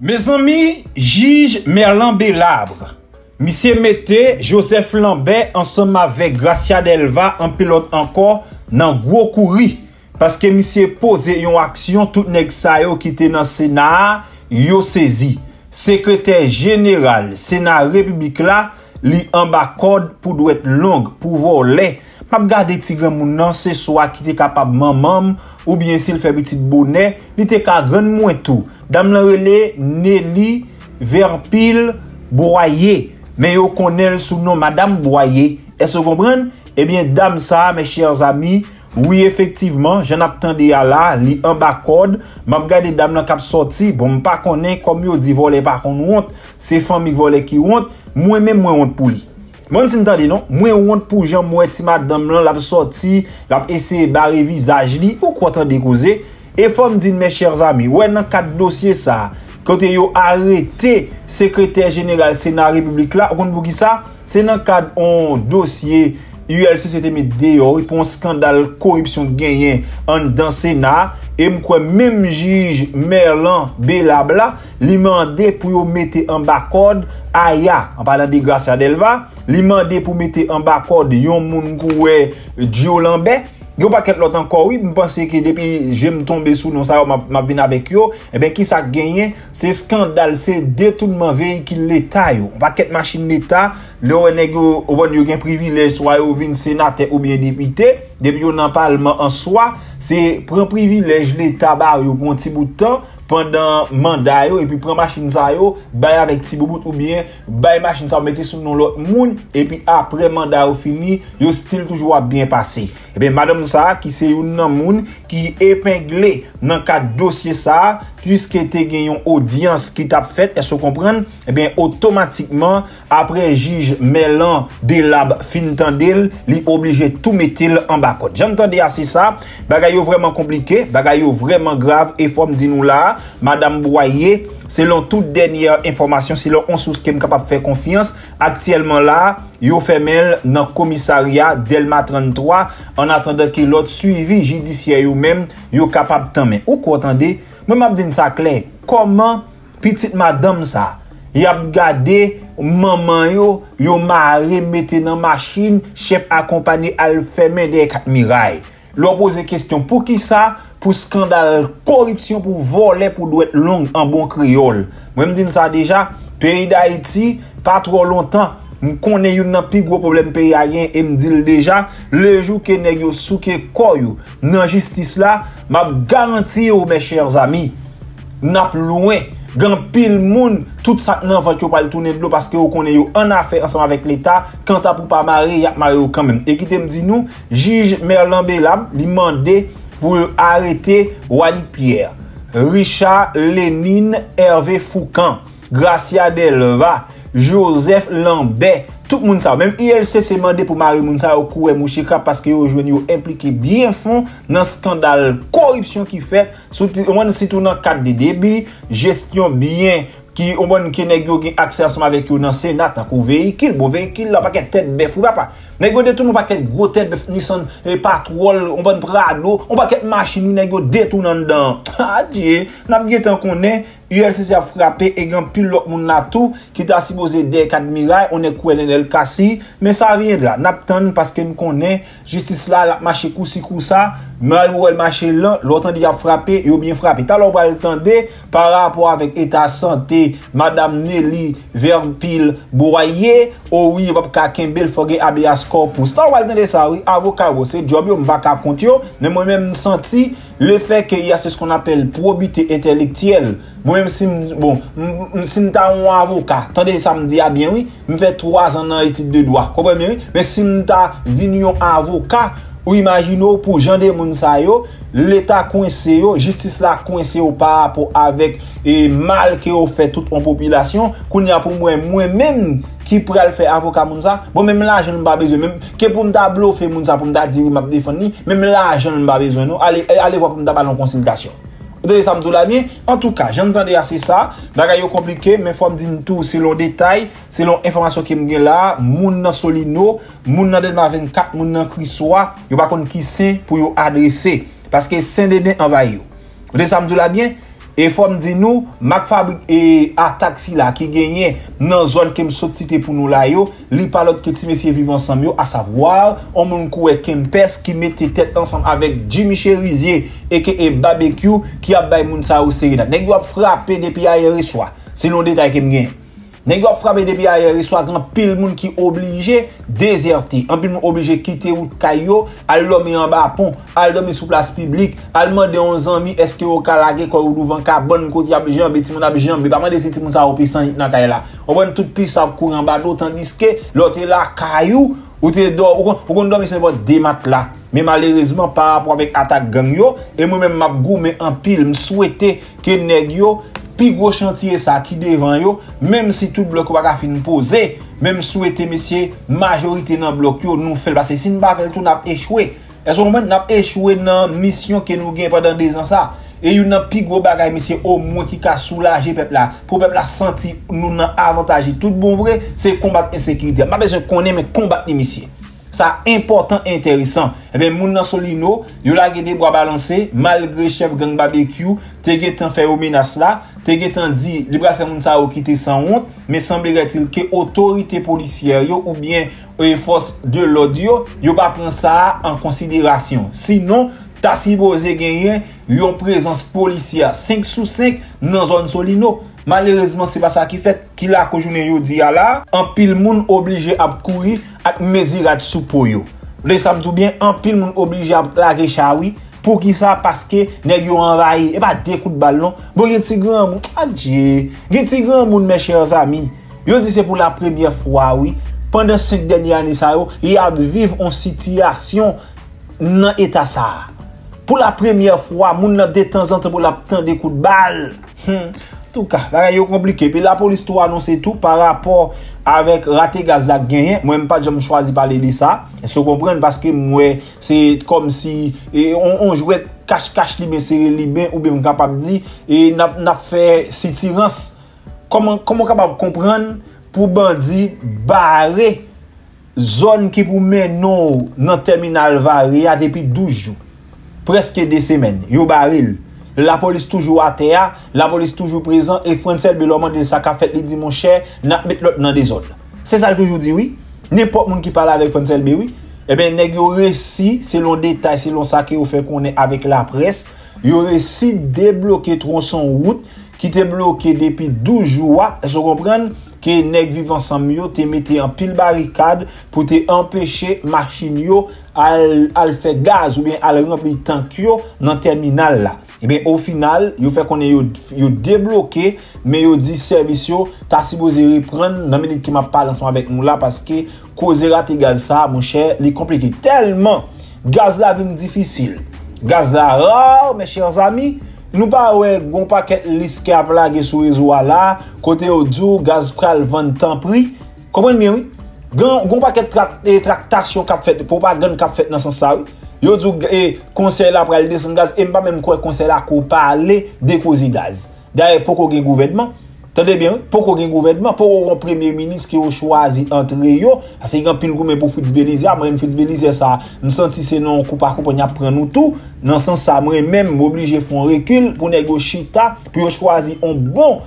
Mes amis, juge Merlan Bélabre, monsieur Mété, Joseph Lambert, ensemble avec Gracia Delva, en pilote encore, nan gros courri. Parce que monsieur pose yon action, tout nèg sa yo qui était dans Sénat, yo saisi. Secrétaire général, Sénat République là, li en bas code pour doit être longue, pour voler. Pas garder tigre moun nan, c'est soit qui était capable maman ou bien s'il fait petit bonnet, li te ka grande moins tout. Dame la relé Nelly Verpil Broyer, mais yo connaît sous nom Madame Broyer. Est-ce que vous comprenez? Eh bien dame ça, mes chers amis, oui, effectivement, j'en attendais à la, li en bas code, m'a regardé dame nan k'ap sorti, bon m'pa connaît comme yo dit voler par contre honte, c'est famille voler qui honte, moi même moi honte pour lui. Moi on t'entendait non, moi honte pour Jean moi ti madame là l'a sorti, l'a essayé barrer visage li, ou quoi t'entendez causer? Et faut me dire mes chers amis, ouais dans quatre dossiers ça, quand yo arrêté secrétaire général Sénat République là, on vous dit ça, c'est dans cadre on dossier ULC c'était mis dehors pour un scandale corruption gagné en dans Sénat et m'croit même juge Merlan Belabla li mandé pour yo mettre en bas code aya en parlant de Gracia Delva li mandé pour mettre en bas code yon moun koué Dio Lambert yo paquet l'autre encore oui me penser que depuis j'aime tomber sous non ça m'a vinn avec yo et ben qui ça gagné c'est scandale c'est détournement véhicule l'état yo paquet machine l'état le nèg yo bon yo gen privilège soit yo vinn sénateur ou bien député depuis yo nan parlement en soi c'est prend privilège l'état ba yo pour un petit bout de temps pendant mandat yo et puis prend machine ça yo bay avec petit bout ou bien bay machine ça mettez sous non l'autre monde et puis après mandat yo fini yo style toujours bien passé et ben madame ça qui c'est une nan moun qui épinglé dans cadre dossier ça puisque te gagnon audience qui t'a fait est-ce qu'on comprendre et bien automatiquement après juge Merlan Bélabre fin tandel li obligé tout mettre en bas code j'entendais assez ça bagay yo vraiment compliqué bagay yo vraiment grave et faut me dire nous là Madame Boyer, selon toute dernière information, selon on source qui est capable de faire confiance, actuellement là, yo femelle dans le commissariat Delma 33 en attendant que l'autre suivi judiciaire yo même yo capable de ou quoi attendez, moi m'a dit ça clair. Comment petite madame ça, y a gardé maman yo, yo maré metté dans machine, chef accompagné al fermer des quatre mirailles. Leur poser question pour qui ça? Pour scandale, corruption, pour voler, pour doit être long en bon créole. Moi, je dis ça déjà, pays d'Haïti, pas trop longtemps, je connais un plus gros problème pays haïtien et je dis déjà, le jour que nous souke koyo dans la justice là, je garantis, mes chers amis, n'a plus loin. Gan pile moun tout ça nan vant yo pa le tourner de l'eau parce que on connaît yo en affaire ensemble avec l'état quand ta pour pas marier y a marié quand même et qui te me dit nous juge Merlan Bélabre li mandé pour arrêter Wally Pierre, Richard Lenin, Hervé Fourcand, Gracia Delva, Joseph Lambert, tout moun sa même ILC c'est mandé pour Marie Mounsa au coué mouchika parce que yo joine yo impliqué bien fond dans scandale corruption qui fait surtout dans cadre de débit gestion bien qui on bonne qui nèg yo gen accès ensemble avec yo dans Sénat tant qu'au véhicule bon véhicule là pas qu'être tête bœuf ou papa nèg yo détourne pas qu'être gros tête bœuf Nissan patrol on bonne Prado on pas qu'être machine nèg yo détourne dedans ah Dieu n'a bien tant qu'on est ULCC a frappé et grand pile l'autre monde là tout qui t'a supposé des admiral on est colonel Kassi mais ça viendra n'attend parce que me connaît justice là la marché coussi coussa mal ou elle marché là l'autre dit a frappé et bien frappé alors on va attendre par rapport avec état santé madame Nelly Verpil Boyer oh oui va ka Kempès faut gagner habeas corpus on va attendre ça oui avocat c'est job yo m'pa ka compte yo mais moi même senti le fait qu'il y a ce qu'on appelle probité intellectuelle, moi-même si bon, si m'ta un avocat, attendez ça me dit ah bien oui, me fait 3 ans en étude de droit, comprenez oui, mais si m'ta vini un avocat, ou imaginez pour gens de moun sa yo, l'état coincé yo, justice la coincé yo par rapport avec et mal que yo fait toute en population, qu'on y a pour moi même qui pral faire avocat moun sa bon même l'argent n'a pas besoin même que pour m'ta bluffer moun sa pour m'ta dire m'a défendre même l'argent n'a pas besoin non allez voir pour m'ta parler en consultation de ça m'dou la bien en tout cas j'entendais assez ça bagay yo compliqué mais faut me dire tout selon détail selon information qui m'gen là Mouna Solino Mouna Delma 24 Mouna Crisoa yo pas konn qui c'est pour yo adresser parce que Saint-Denis envahi yo de ça m'dou la bien Et faut me dire nous, Mac Fabric et Ataxi là qui gagnent dans zone qui me sortit pour nous là yo, li pas l'autre que ti messieurs vivent ensemble yo, à savoir on moun koué Kempès qui mettait tête ensemble avec Jimmy Cherizier et que barbecue qui a bay moun sa ou serida. Nèg yo a frappé depuis hier soir. C'est l'un détail que me gagne. Nèg yo a frappé depuis hier soir, grand pile moun qui obligé déserter, en pile moun obligé quitter route kayo, al lomé en bas pont, al dormir sous place publique, al mandé 11 ans est-ce que au kalage ko ou devant ka bonne côté a jambe ti moun a jambe, pas mandé si ti moun sa opissant nan kaye la. On bonne toute pisse a courir en bas tandis que l'autre la kayou ou te dort ou dormi c'est pas des mat là. Mais malheureusement par rapport avec attaque gang yo et moi même m'a goumé en pile, me souhaiter que nèg yo plus gros chantier ça qui devant yo, même si tout bloc pas fin poser, même souhaiter messieurs majorité dans bloc yo nous fait parce que si nous pas faire tout n'a échoué. Est-ce qu'on n'a échoué dans mission que nous gain pendant 2 ans ça? Et une plus gros bagay messieurs au moins qui ka soulager peuple là, pour peuple là sentir nous nan avantage tout bon vrai, c'est combattre insécurité. Pas besoin connait mais combattre messieurs. Ça important intéressant. Eh bien, Mouna Solino, yo la gete bois balancé malgré chef gang barbecue, te getan fait menace là, te getan dit li bra faire moun sa ou quitter sans honte, mais semblerait-il que autorité policière yo ou bien force de l'ordre yo pas prendre ça en considération. Sinon, ta supposé gagner une présence policière 5 sous 5 dans zone Solino. Malheureusement, c'est pas ça qui fait qu'il a qu'aujourd'hui jodi a là, en pile moun obligé à courir à mesurer sous poyo. Le ça me tout bien, en pile moun obligé à laguer chawi pour qui ça parce que nèg yo envahi et pas deux coups de ballon. Bon y ti grand moun, adieu. Y ti grand moun mes chers amis. Yo dit c'est pour la première fois oui, pendant 5 dernières années ça yo, y a vivre en situation dans état ça. Pour la première fois, moun nan de temps en temps pour la prendre des coups de balle. Tout cas, c'est compliqué. Puis la police tout annoncé tout par rapport avec raté gazak gagné. Moi même pas j'aime choisi parler de ça. Se comprendre parce que moi c'est comme si on jouait cache-cache libre serré libre ou bien capable dire et n'a fait sitirance. Comment capable comprendre pour bandi barrer zone qui pour menon dans terminal varia depuis 12 jours. Presque 2 semaines. Yo baril. La police toujours à terre, la police toujours présent et Fonseil Bélo de sa ka fait li dit mon cher, n'a mettre l'autre dans des autres. C'est ça toujours dit oui. N'importe monde qui parle avec Fonseil Bélo, oui. Eh ben nèg yo réussi, selon détail, selon ça qui au fait qu'on est avec la presse, yo réussi débloquer tronçon route qui était bloqué depuis 12 jours, vous comprenez que nèg vivant ensemble yo te metté en pile barricade pour te empêcher machine yo al faire gaz ou bien al remplir tank yo dans terminal là. Et bien au final, yo fait qu'on est yo débloqué mais yo dit service yo ta supposé reprendre dans minute qui m'a parlé ensemble avec nous là parce que causer raté gaz ça mon cher, il est compliqué tellement gaz là vient difficile. Gaz là rare mes chers amis. Nous pas ouais gon paquet liste qui a blagué sur réseau là côté audio gaz pral vendre tant prix comprenez bien oui gon paquet tractation qu'a fait propagande qu'a fait dans sens ça yo dit conseil là pral descendre gaz et pas même quoi conseil là qu'on parler de cause gaz d'ailleurs pourquoi gen gouvernement attendez bien pourquoi gen gouvernement pour un premier ministre qui a choisi entre yo parce qu'il y a pile goumé pour Fritz Bélizaire moi Fritz Bélizaire ça me senti c'est non coup par coup on y prend nous tout dans sens ça moi même m'obliger font recul pour négocier ta pour choisir un bon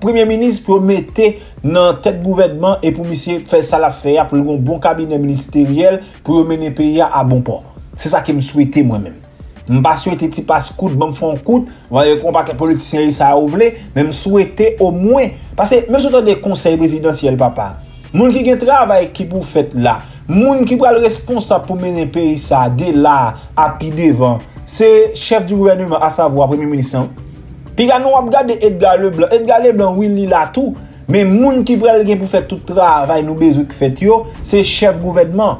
premier ministre pour mettre dans tête gouvernement et pour monsieur faire ça la faire pour un bon cabinet ministériel pour mener pays à bon port c'est ça que me souhaiter moi même. M'pas souhaiter ti passe coup de bon fond coup, voyez qu'on pas que politicien ça ouvler, même souhaiter au moins parce que même sur des conseils présidentiels papa. Moun qui gen travail qui pour fait là, moun qui pral responsable pour mener pays ça dès là à pi devant. C'est chef du gouvernement à savoir premier ministre. Puis quand on regarde Edgar Leblanc oui li là tout, mais moun qui pral gen pour faire tout travail nous besoin qui fait yo, c'est chef gouvernement.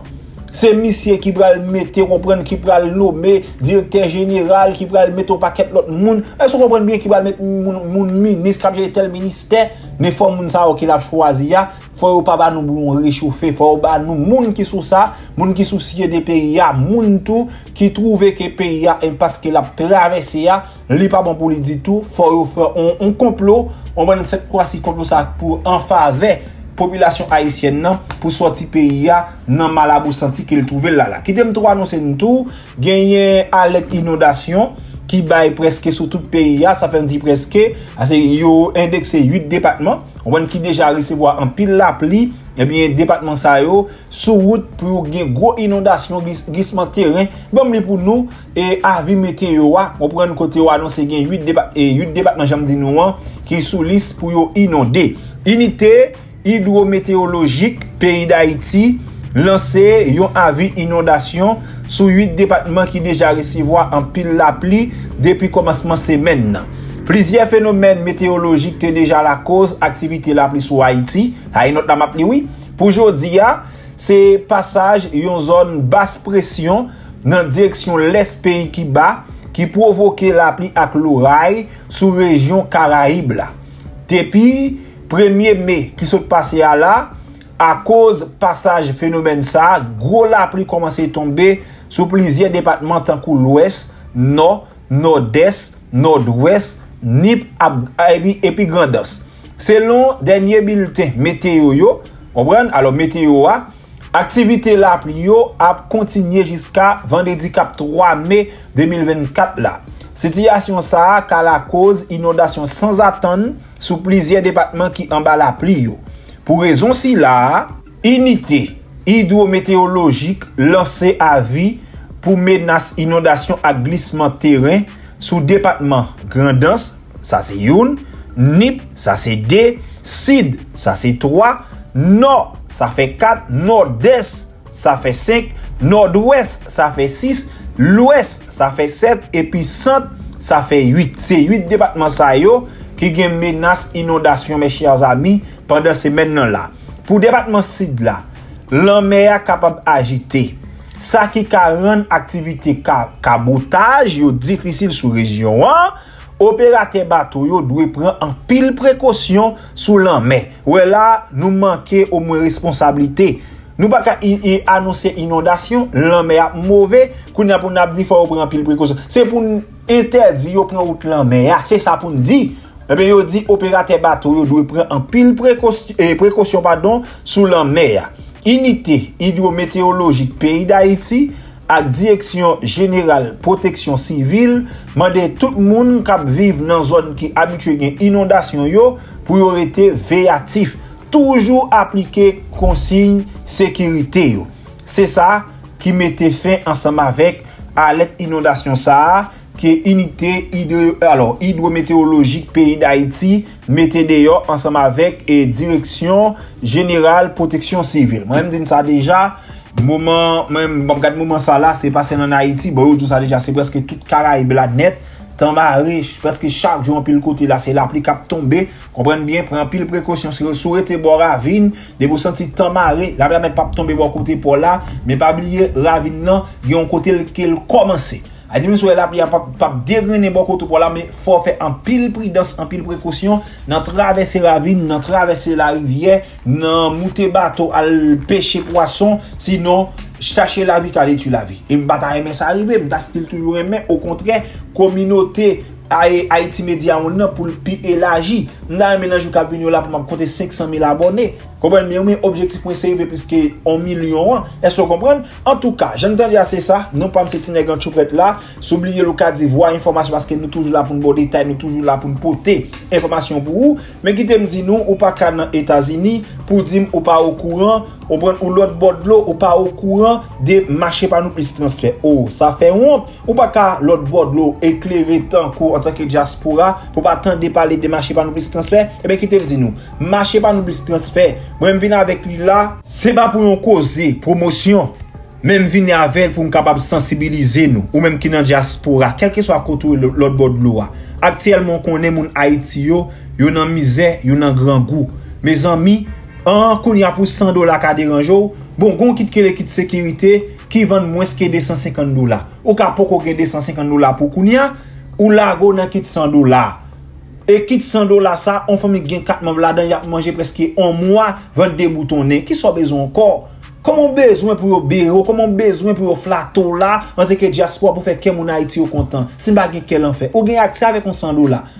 C'est monsieur qui pral mettre comprendre qui pral nommer directeur général qui pral mettre au paquet l'autre monde est-ce qu'on comprend bien qui pral mettre mon ministre qui tel ministère mais faut moun ça qui l'a choisi ya faut pas ba nous réchauffer faut ba nous monde qui sous ça monde qui soucie des pays a monde tout qui trouver que pays a parce que l'a traversé a li pas bon pour lui dire tout faut faire un complot on va cette fois ci complot ça pour en faveur population haïtienne nan pour sortir pays a nan malabou senti qu'il trouver là qui dem trois annoncer nous tout gagner alerte inondation qui baille presque sur tout le pays, ça fait dire presque, c'est yo indexé 8 départements, on qui déjà recevoir en pile la pluie, et bien département ça yo sous route pour une grosse inondation, glissement terrain, bon mais pour nous et avis météo, on prend côté annoncer 8 départements j'aime dire nous qui sous liste pour yo inonder. Unité hydro-météorologique pays d'Haïti lancer yon avis inondation sur 8 départements qui déjà recevoir en pile la pluie depuis commencement semaine. Plusieurs phénomènes météorologiques étaient déjà la cause activité la pluie sur Haïti. Haïti note la pluie oui. Pour aujourd'hui, c'est passage yon zone basse pression dans direction l'est pays qui bas qui provoquait la pluie avec l'oraille sous région Caraïbe là. Depuis 1er mai qui sont passé à là. À cause passage phénomène ça, gros la pluie commence à tomber sur plusieurs départements tant que l'ouest, nord, nord-est, nord-ouest, Nip et puis Grandos. Selon dernier bulletin météo yo, on prend alors météo a activité la pluie a continué jusqu'à vendredi 3 mai 2024 là. Situation ça a la cause inondation sans attendre sur plusieurs départements qui en bas la pluie yo. Pour raison si là, unité hydrométéorologique lancé avis pour menace inondation à glissement terrain sous département Grandens, ça c'est une, Nip, ça c'est 2, Sid, ça c'est 3, Nord, ça fait 4, Nord-Est, ça fait 5, Nord-Ouest, ça fait 6, l'Ouest, ça fait 7, et puis Centre, ça fait 8. C'est 8 départements ça yo qui gen menace inondation mes chers amis pendant ces maintenant là. Pour département Sid là, l'enmer capable agiter. Ça qui rend activité cabotage yo difficile sous région. Opérateur bateau yo doit prendre en pile précaution sous l'enmer. Ouais là, nous manquer au moins responsabilité. Nous pas annoncer inondation, l'enmer mauvais, qu'on a pour n'a dit faut prendre pile précaution. C'est pour interdire prendre route l'enmer. C'est ça pour nous dire. Eh bien, yo dit opérateur bateau doit prendre en pile précaution sous la mer. Unité hydrométéorologique pays d'Haïti à direction générale protection civile mandé tout le monde qui vivent dans zone qui habitué gain inondation yo pour rester véatif, toujours appliquer consigne sécurité yo. C'est ça qui mettait fin ensemble avec alerte inondation ça qui est unité hydrométéorologique pays d'Haïti mettez d'ailleurs ensemble avec et direction générale protection civile. Moi même dit ça déjà moment même regarde moment ça là c'est passé en Haïti bon tout ça déjà c'est presque toute Caraïbe la net tambaré presque chaque jour en pile côté là c'est la pluie qui tomber comprendre bien prend pile précaution sur été bord ravine des pour sentir tambaré la va mettre pas tomber bord côté pour là mais pas oublier ravine là il y a un côté qui commencer a dit monsieur la pluie a pas dégrainer beaucoup tout pour là mais faut faire en pile prudence en pile précaution dans traverser ravine dans traverser la rivière dans monter bateau al pêcher poisson sinon chercher la vie aller tu la vie et bataille mais ça arrivé m'ta style toujours mais au contraire communauté Haïti Media Mounna pour le pi élargi n'a ménage jou k'ap venir là pour compter 500 000 abonnés comprendre bien mais objectif moi c'est plus que 1 million est-ce qu'on comprend en tout cas j'entends dire c'est ça non pas c'est nèg en choupette là s'oublier le cas d'ivoire information parce que nous toujours là pour un bon détail nous toujours là pour porter information pour vous mais qui te me dit nous ou pas dans États-Unis pour dire ou pas au courant on prend ou l'autre bord de l'eau ou pas au courant de marché pas nous plus transfert oh ça fait honte ou pas ka l'autre bord de l'eau éclairer tant en tant que diaspora pour pas attendre parler de marché pas nous plus transfert et ben qui te me dit nous marché pas nous plus transfert même venir avec lui là c'est pas pour nous causer promotion même venir avec pour nous capable sensibiliser nous ou même qui dans diaspora quel que soit côté l'autre bord de l'eau actuellement qu'on est mon Haïti yo yo dans misère yo dans grand goût mes amis en qu'on y a pour $100 ka dérange bon gon kit ke le kit sécurité qui vend moins que $250 ou ka poko gen $250 pour kounya ou la go nan kit $100 et quitte $100 ça on famille gain 4 membres là-dedans y a mangé presque un mois 22 boutonnés qui soit besoin encore comment besoin pour bureau comment besoin pour flato là en tant que diaspora pour faire que mon Haïti au content si pas gain quel en fait ou gain accès avec $100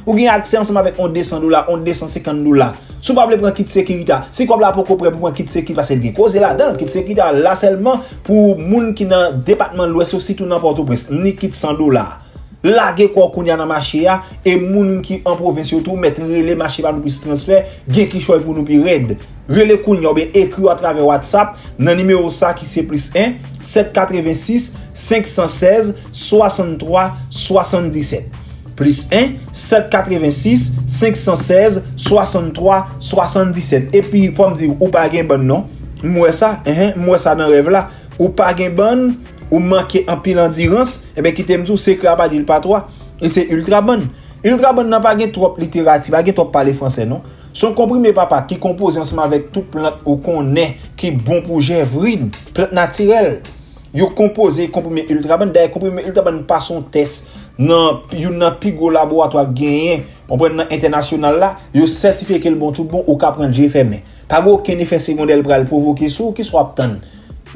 ou gain accès ensemble avec $200 $250 sous pas prendre kit sécurité si comme là pour prendre pour kit sécurité parce que cause là-dedans kit sécurité là seulement pour moun qui dans département l'ouest aussi tout n'importe où ni kit $100 laguer quoi qu'on y a dans marché et moun qui en province surtout mettre les marchés pas nous plus transfert gen qui choix pour nous plus raid relé qu'on y a ben écrit à travers WhatsApp dans numéro ça qui c'est +1 786 516 63 77 +1 786 516 63 77 et puis faut me dire ou pas gain bon non moi ça dans rêve là ou pas gain bon ou manquer en pile endurance et ben qui t'aime tout c'est que pas dit pas toi et c'est ultra bonne n'a pas gain trop littérature pas gain trop parler français non son comprimé papa qui compose ensemble avec tout plante ou qu'on est qui bon pour gervrine plante naturelle yo composé comprimé ultra bonne d'ailleurs comprimé ultra bonne pas son test non yon nan pigo laboratoire gagné on prend dans international là yo certifié que le bon tout bon ou ka prendre j'ai fermé pas aucun effet secondaire pour provoquer sous qui soit obtenir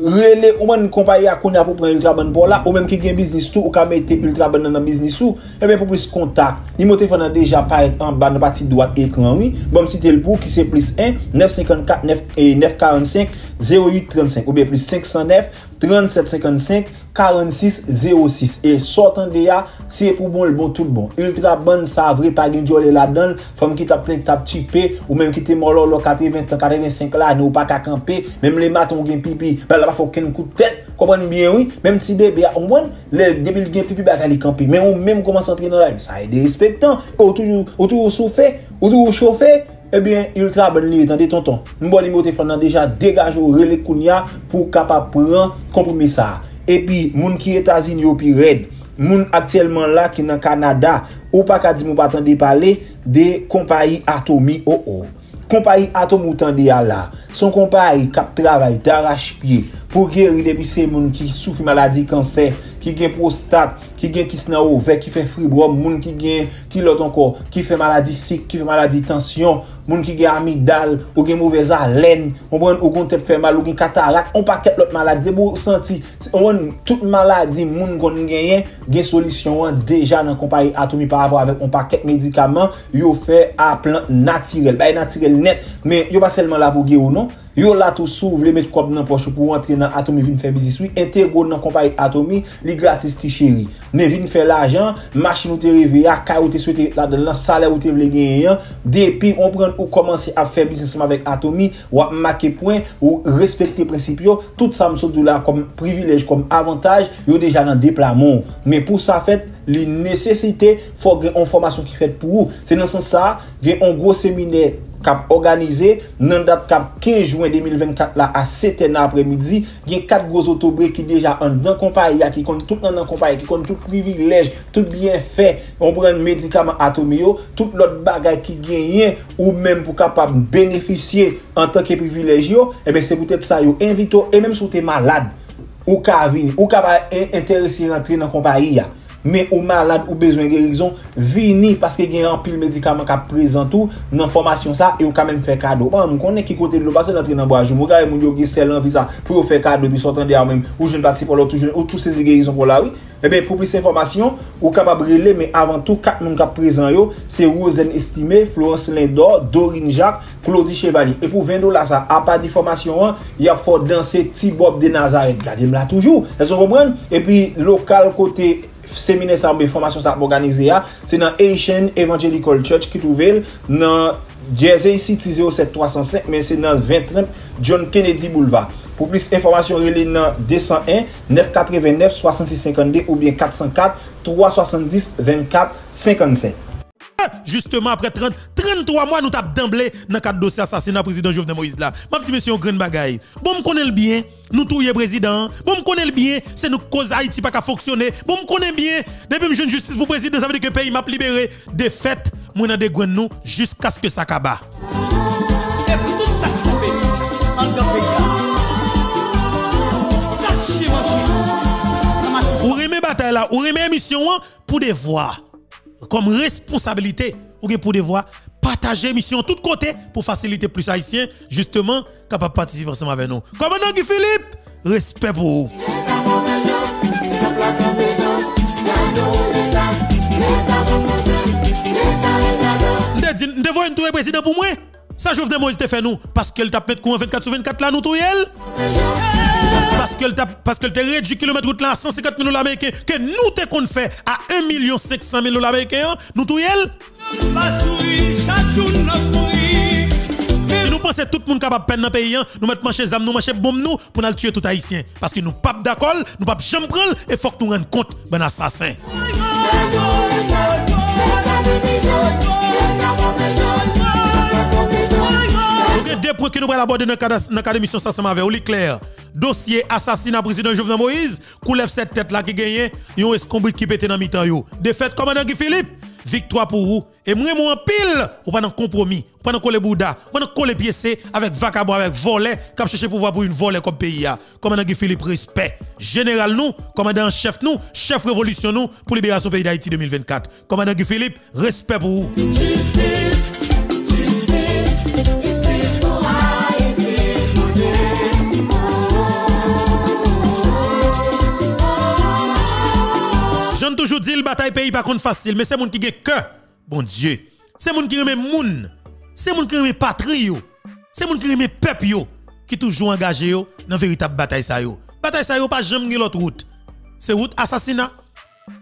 relé on une compagnie à qu'on a pour prendre ultra bonne pour là ou même qui gagne business tout ou ka mettre ultra bonne dans business ou et bien pour plus contact numéro téléphone déjà paraît en bas dans partie droite écran oui bon citer le pour qui c'est +1 954 945 08 35 ou bien +509 37 55 46 06 et sortant de là c'est pour bon le bon tout le bon ultra bonne ça vrai pas gagne jolé là-dedans femme qui t'a plein t'a typé ou même qui t'es mort là 80 85 là nous pas qu'à camper même les matons gagne pipi ben là pas faut qu'un coup de tête comprendre bien oui même si bébé on bon les débiles gagne pipi baga les camper mais on même commence à entrer dans la ça est dérespectant autour souffler autour chauffer. Eh bien, ultra bonne ligne, attendez tonton. Mon numéro de téléphone déjà dégagé au relais Kounia pour capable prendre compromis ça. Et puis moun qui États-Unis ou puis red, moun actuellement là qui dans Canada ou pas ka di moun pas attendre parler de compagnie Atomie Compagnie Atomie tande ya là. Son compagnie cap travail d'arrache-pied pour guérir depuis ces moun qui souffre maladie cancer, qui gagne prostate, qui gagne kisna ouvert, qui fait fibrome, moun qui gagne qui l'autre encore, qui fait maladie cycle, qui fait maladie tension, moun qui gagne amygdale, ou gagne mauvaise haleine, on prend ou gon tête fait mal, ou gagne cataracte, on paquet l'autre maladie pour sentir. On toute maladie moun gon gagne solution déjà dans compagnie Atomie par rapport avec on paquet médicaments, yo fait à plan naturel, bah naturel net, mais yo pas seulement là pour guérir non. Yo la tout s'ouvre les mettre comme dans poche pour entrer dans Atomie vinn faire business oui intégrer dans compagnie Atomie li gratis ti chéri mais vinn faire l'argent machine ou te rêver à caillou te souhaiter là dans salaire ou te vle gagner depuis on prend ou commencer à faire business avec Atomie ou marquer point ou respecter principe yo tout ça me sont là comme privilège comme avantage yo déjà dans déploiement mais pour ça fait les nécessités faut une formation qui fait pour vous c'est dans sens ça gen un gros séminaire cap organisé nan date cap 15 juin 2024 là à 7h après-midi il y a quatre gros autobré qui déjà en dans compagnie qui compte tout dans compagnie qui compte tout privilège tout bien fait on prend médicament Atomie tout l'autre bagage qui gagne ou même pour capable bénéficier en tant que privilège et ben c'est peut-être ça yo invite et même si tu es malade ou ka venir ou capable intéressé rentrer dans compagnie mais ou malade ou besoin guérison vini parce que gen en pile médicament ka présent tout dans formation ça et ou ka même faire cadeau pas on connaît qui côté de l'eau passer d'entrer dans bois jour gars mon yo gen sel envie ça pour faire cadeau puis sortant de même ou jeune parti pour l'autre jeune ou tous ces guérison pour là oui et ben pour plus information ou capable reler mais avant tout quatre monde ka présent yo c'est Rosen Estimé, Florence Lindor, Dorine Jacques, Claude Chevalier et pour $20 ça à part d'information il y a fort danser Tibob de Nazareth regardez là toujours est-ce qu'on comprend et puis local côté séminaire ça mais formation ça organisé c'est dans Asian Evangelical Church qui trouve dans Jersey City 07305 mais c'est dans 2030 John Kennedy Boulevard pour plus d'informations relé dans 201 989 66 52 ou bien 404 370 24 57 justement après 33 mois nous tape d'emblée dans cadre dossier assassinat président Jovenel Moïse là ma petite monsieur grande bagaille bon me connaît le bien nous touyer président bon me connaît le bien c'est nous cause Haïti pas qu'à fonctionner bon me connaît bien depuis me jeune justice pour président ça veut dire que pays m'a libéré de fait moi dans des nous jusqu'à ce que ça kaba ou remet bataille là ou remet émission pour des voix comme responsabilité ou pour devoir partager mission tout côté pour faciliter plus haïtiens justement capable participer ensemble avec nous comme non Guy Philippe respect pour vous devons tout président pour moi ça Jovenel Moïse te fait nous parce qu'elle t'a fait courant 24/24 là nous tout elle Parce que tu réduis le kilomètre route là à 150 000 $ américains, que nous te qu'on fait à 1 500 000 $ américains, nous tout yel. Si nous pensons tout le monde capable de peine dans le pays, nous mettons manche zam, nous manche bombe nous pour nous tuer tout haïtien. Parce que nous pas d'accord, nous pas jamais prendre et faut que nous rendre compte ben assassin. Deux points que nous allons aborder dans le cadre de mission ça avec Oli Claire. Dossier assassinat président Jovenel Moïse, coulève cette tête là qui gagne, yon escombri qui pète dans mitan yo. Défaite commandant Guy Philippe, victoire pour vous. Et moi en pile, ou pas dans compromis, ou pas dans coller bouda, ou pas dans coller piécé avec vacabon avec volet, cap chercher pouvoir pour une volet comme pays a. Commandant Guy Philippe respect. Général nous, commandant chef nous, chef révolution nous pour libération pays d'Haïti 2024. Commandant Guy Philippe, respect pour vous. Toujours dit le bataille pays pas contre facile, mais c'est moun qui gagne cœur. Bon Dieu, c'est moun qui remet moun, c'est moun qui remet patrie yo, c'est moun qui remet peuple yo qui toujours engagé yo dans véritable bataille ça yo. Bataille ça yo pas jamais l'autre route. C'est route assassinat.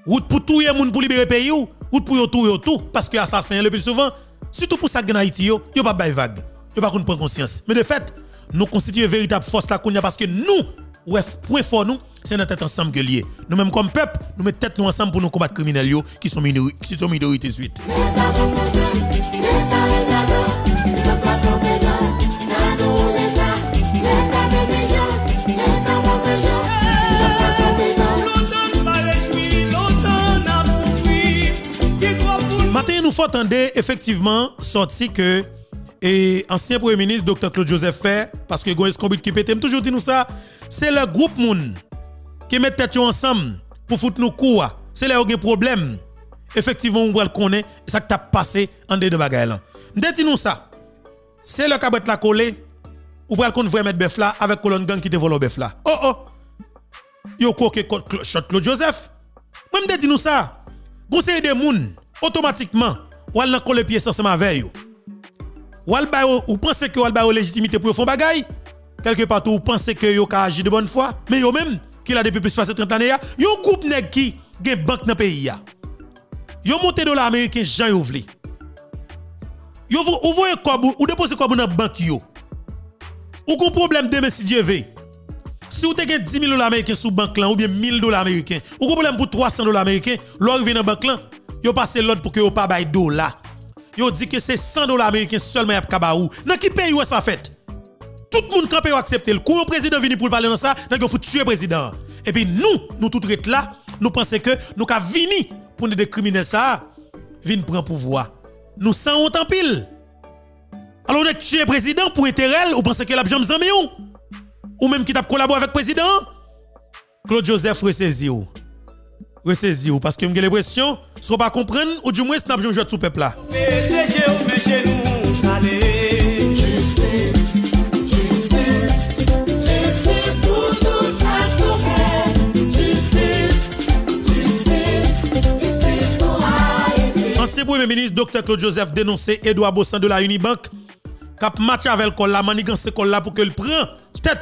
Route pour tuer moun pour libérer pays yo, route pour yo tuer tout parce que assassin le plus souvent, surtout pour ça que dans Haïti yo, yo pas bay vague. Yo pas qu'on prend conscience. Mais de fait, nous constituons véritable force là qu'on a parce que nous ouais, point fort nous, c'est notre tête ensemble que lié. Nous même comme peuple, nous mettons tête nous ensemble pour nous combattre criminels qui sont minorités suite. Matin, nous faut entendre effectivement sorti que et ancien premier ministre Dr Claude Joseph fait parce que Goïs Kombit qui pète toujours dit nous ça. C'est le groupe moun qui met tête ensemble pour foutre nous coups. C'est là où il y a un problème. Effectivement, on voit le connaît, ça qui t'a passé en deux de bagaille. Dit nous ça. C'est le cabot la collé ou voit qu'on veut mettre bœuf là avec colonne gang qui te vole bœuf là. Oh oh. Yo coque shot Claude Joseph. Même dit nous ça. Conseil de moun automatiquement ou al coller pied ensemble avec yo. Ou al ba ou penser que ou al ba légitimité pour faire bagaille. Quelque part où vous pensez que vous avez agi de bonne foi, mais vous même, qui l'a depuis plus de 30 années, vous avez un groupe nèg qui a une banque dans le pays. Vous avez monté dollar américain, Jean Youvli. Vous voyez quoi, vous déposez quoi dans la banque. Vous avez un problème de si Dieu veut. Si vous avez 10 000 $ américains sous banque, ou bien 1 000 $ américains, vous avez un problème pour 300 $ américains, lorsque vous venez dans la banque, vous passez l'autre pour que vous ne payez pas de dollars. Vous dites que c'est 100 $ américains seulement à Kabaou. Dans qui pays vous ça fait? Tout le monde campé ou accepté le coup. Le président venu pour parler dans ça, donc il faut tuer le président. Et puis nous tout rete là, nous pensons que nous avons vini pour nous décriminer ça, vini prendre pouvoir. Nous sans honte en pile. Alors on a tué le président pour intérêt, ou pensez que la jambe zanmé ou même qui t'a collaboré avec le président. Claude Joseph ressaisi ou. Ressaisi ou parce que j'ai l'impression, si on ne comprend pas, ou du moins, on a besoin de jouer tout le peuple là. Premier ministre Dr Claude Joseph dénonçait Edouard Boisson de la Unibank cap match avec col la manigance col là pour que le prend tête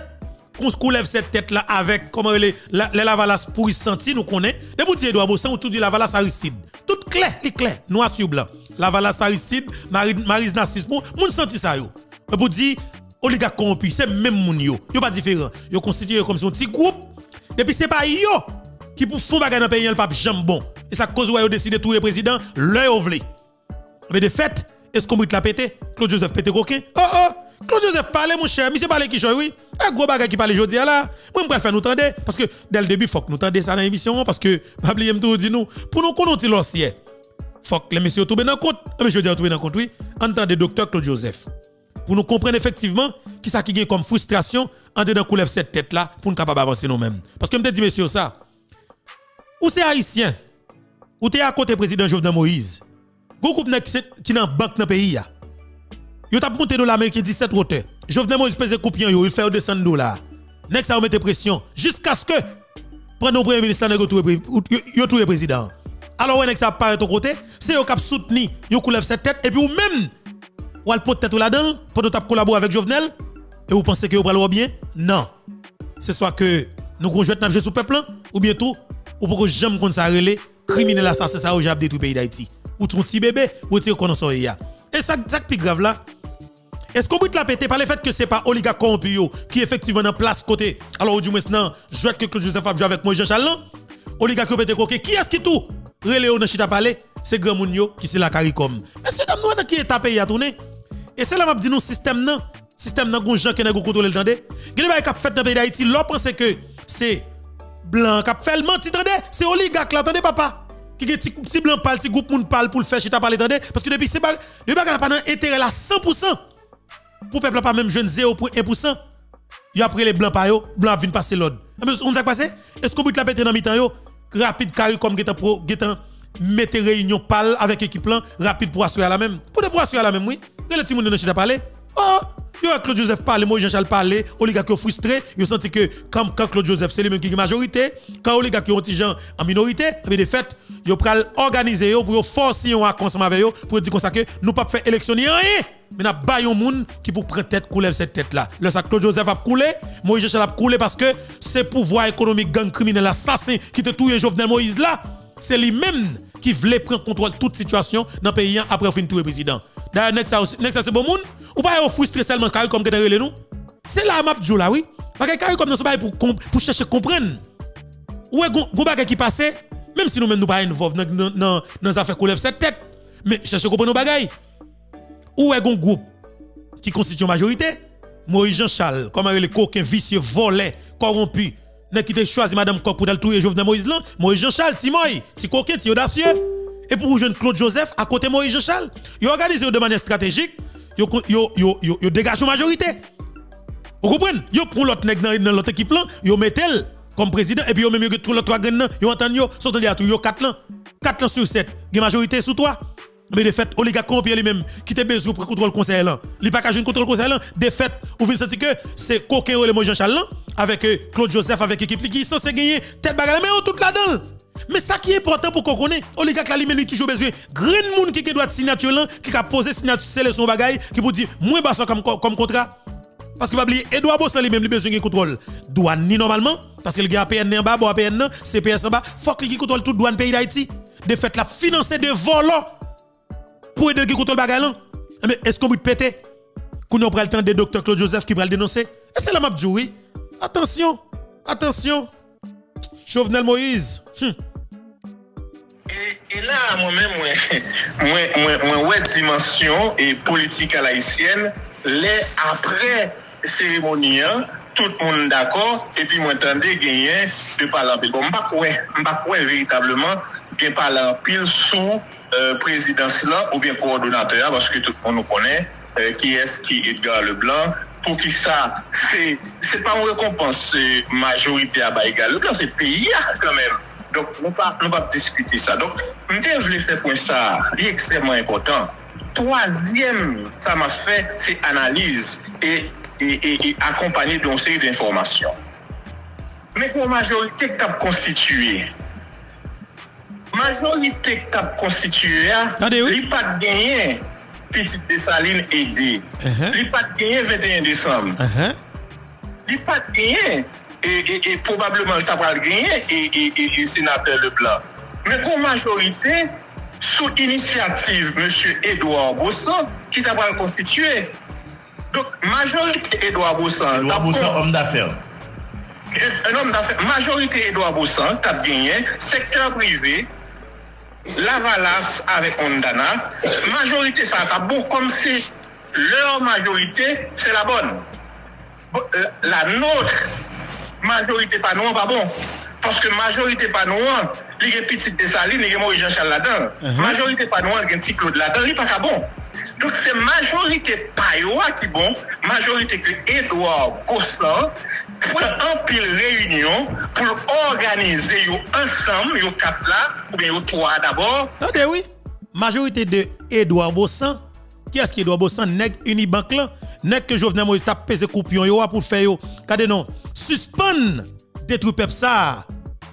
qu'on se coulève cette tête là avec comment les lavalas pour y sentir nous connaît depuis Edouard Boisson autour du lavalas Aristide tout clair noir sur blanc lavalas Aristide Marie Narcisse pour moun senti ça yo pour dire oligarque corrompu c'est même moun yo pas différent yo constitué comme son petit groupe depuis c'est pas yo qui pour fond bagarre dans pays le pape jambon. Et ça cause où vous décidez de tout le président, l'œil ouvlé. Mais de fait, est-ce qu'on peut la péter? Claude Joseph pété coquin? Oh, Claude Joseph parle, mon cher, monsieur parle qui joue, oui. Un gros bagage qui parle aujourd'hui là. Moi, je vais faire nous tendre, parce que dès le début, il faut que nous tendions ça dans l'émission, parce que, Pabli aime tout, dit nous, pour nous connaître l'ancien, il faut que les messieurs tombent dans compte. Les messieurs tombent dans compte, oui. Entendez, docteur Claude Joseph. Pour nous comprendre effectivement qui ça qui gagne comme frustration, entendez dans coulève cette tête là, pour nous capables avancer nous-mêmes. Parce que je me dis, messieurs, ça, où c'est haïtien? Ou t'es à côté président Jovenel Moïse. Gros groupe qui dans banque dans pays. Yo t'a monté dollar américain 17 hauteur. Jovenel Moïse pèse coupien yo, il fait 200 dollars. Nèg ça mette pression jusqu'à ce que prendre premier ministre nèg yo tout président. Alors ouais nèg ça paraît ton côté, c'est yo cap soutenir, yo coulève cette tête et puis ou même ou al porte tête là-dedans, pour t'a collaborer avec Jovenel et vous pensez que vous va bien? Non. c'est soit que nous conjoints sous peuple ou bien tout ou pour que j'aime qu'on s'arrête criminel assassin ça ou j'ai détruit pays d'Haïti ou ton petit bébé ou tire qu'on en sort et ça plus grave là. Est-ce qu'on peut te la péter par le fait que ce n'est pas oligarque corrompu qui effectivement en place côté alors du moins maintenant je que Claude Joseph a joué avec Moïse Jean Charles oligarque qui pété coqué qui est-ce qui tout reléon dans chita parler c'est grand moun yo qui c'est la caricom mais c'est dame nous qui est tapé y a tourné et c'est là m'a dit nous système non. Système nan gon jan ki nan go contrôler tande. Gène bay k'ap fèt dans pays d'Haïti, l'on pense que c'est blanc k'ap fèl menti tande, c'est oligarque là tande papa. Ki gen ti blanc parle, ti groupe moun parle pour le faire chita parler tande parce que depuis c'est bagarre pas nan intérêt là 100% pour peuple pas même jeune 0.1%. Yo après les blancs pa yo, blanc vinn passer l'ordre. On va passer? Est-ce qu'on peut la péter dans mi-temps yo? Rapide carré comme getan pro getan mettre réunion parle avec équipe là, rapide pour assurer la même. Pour de pour assurer la même oui. Gène ti moun nan chita parler. Oh yo Claude Joseph parle, Moïse Jean Charles parle, oligarque frustré, yo senti que quand Claude Joseph c'est lui même qui est majorité, quand oligarque ont des gens en minorité, mais de fait, yo pral organiser yo pour forcer on à consommer avec yo pour dire comme ça que nous pas faire élection ni rien, mais n'a ba yon moun qui pour prendre tête couler cette tête là. Le ça Claude Joseph a couler, Moïse Jean Charles a couler parce que c'est pouvoir économique gang criminel assassin qui te touye Jovenel Moïse là, c'est lui-même qui voulait prendre contrôle de toute situation dans le pays après fin tout le président. D'ailleurs, next c'est bon monde. Ou pas yon frustré seulement carré comme qu'était relé nous. C'est la map du là oui. Parce que carré comme nous sommes pour chercher comprendre. Ou est gros bagay qui passait même si nous même nous pas involve dans les affaires qu'on lève cette tête mais chercher comprendre nos bagay. Ou est gon groupe qui constitue une majorité Moïse Jean Charles comme les coquins vicieux volés corrompus n'a qui te choisi madame Kok pour d'aller touyer Jovenel Moïse là Moïse Jean Charles Timoy ti coquin ti audacieux et pour jeune Claude Joseph à côté Moïse Jean Charles il organise de manière stratégique. Yo dégage une majorité. Vous comprenez? Yo prend l'autre nèg dans l'autre équipe là, yo mettel comme président et puis yo même yo tout l'autre gang là, yo entend yo sont là tout yo 4 ans sur 7, une majorité sous 3. Mais de fait oligarque corrompu lui même qui te besoin pour contrôle conseil là. Li pas ka joindre contrôle conseil là, de fait ou vient sentir que c'est coquin le Moïse Jean Charles avec Claude Joseph avec équipe qui censé gagner tête bagarre mais tout là-dedans. Mais ça qui est important pour qu'on connaisse, oligarque là lui-même toujours besoin grand monde qui doit signature là, qui a posé signature c'est son bagage qui pour dire moins bas comme contrat parce que pas oublier Edouard Boisson lui-même il besoin de contrôle douane ni normalement parce qu'il y a PN en bas, bon PN CPS en bas, faut qu'il contrôle tout douane pays d'Haïti. De fait la financer de volants pour aider qui contrôle bagage là. Mais est-ce qu'on peut péter qu'on on prend le temps des docteur Claude Joseph qui va le dénoncer et c'est la m'a dit oui. Attention, attention. Jovenel Moïse. Et là, moi-même, moi, dimension et politique à l'haïtienne, les après cérémonie, tout le monde d'accord, et puis moi, j'entendais gagner de parler pile. Bon, je ne sais pas véritablement de parler pile sous présidence là, ou bien coordonnateur, parce que tout le monde nous connaît, qui est Edgar Leblanc. Pour qui ça, c'est pas une récompense majorité à Baïgal. Le plan, c'est pays quand même. Donc, on ne va pas discuter ça. Donc, je voulais faire point ça, c'est extrêmement important. Troisième, ça m'a fait, c'est analyse et accompagner d'une série d'informations. Mais pour majorité que tu as constituée, il n'y a pas de gagner. Petite Dessaline aidée. Il pas de gagner 21 décembre. Il pas de gagner. Et probablement, il pas de gagner et sénateur Leblanc. Mais pour majorité, sous initiative M. Edouard Boisson, qui t'a pas constitué. Donc, majorité Edouard Boisson. Edouard Boisson, homme d'affaires. Un homme d'affaires. Majorité Edouard Boisson, t'as gagné. Secteur privé. Lavalas avec Ondana, majorité ça a bon comme si leur majorité c'est la bonne. La nôtre, majorité pas non pas bon. Parce que majorité pas non, il y a petite Dessaline, il y a Moïse Jean Charles là-dedans. Majorité pas non, il y a un petit Claude là-dedans, il pas bon. Donc c'est majorité Payoa qui bon, majorité que Edouard Boisson pour un pile réunion pour organiser ensemble, yo quatre là, ou bien yo trois d'abord. Attendez oui, majorité de Edouard Boisson, qui est-ce qui Edouard Boisson, nèg Unibank là, nèg que Jovenel Moïse tape pèse coupion yo pour faire yo, kade non, suspend détruit peuple ça,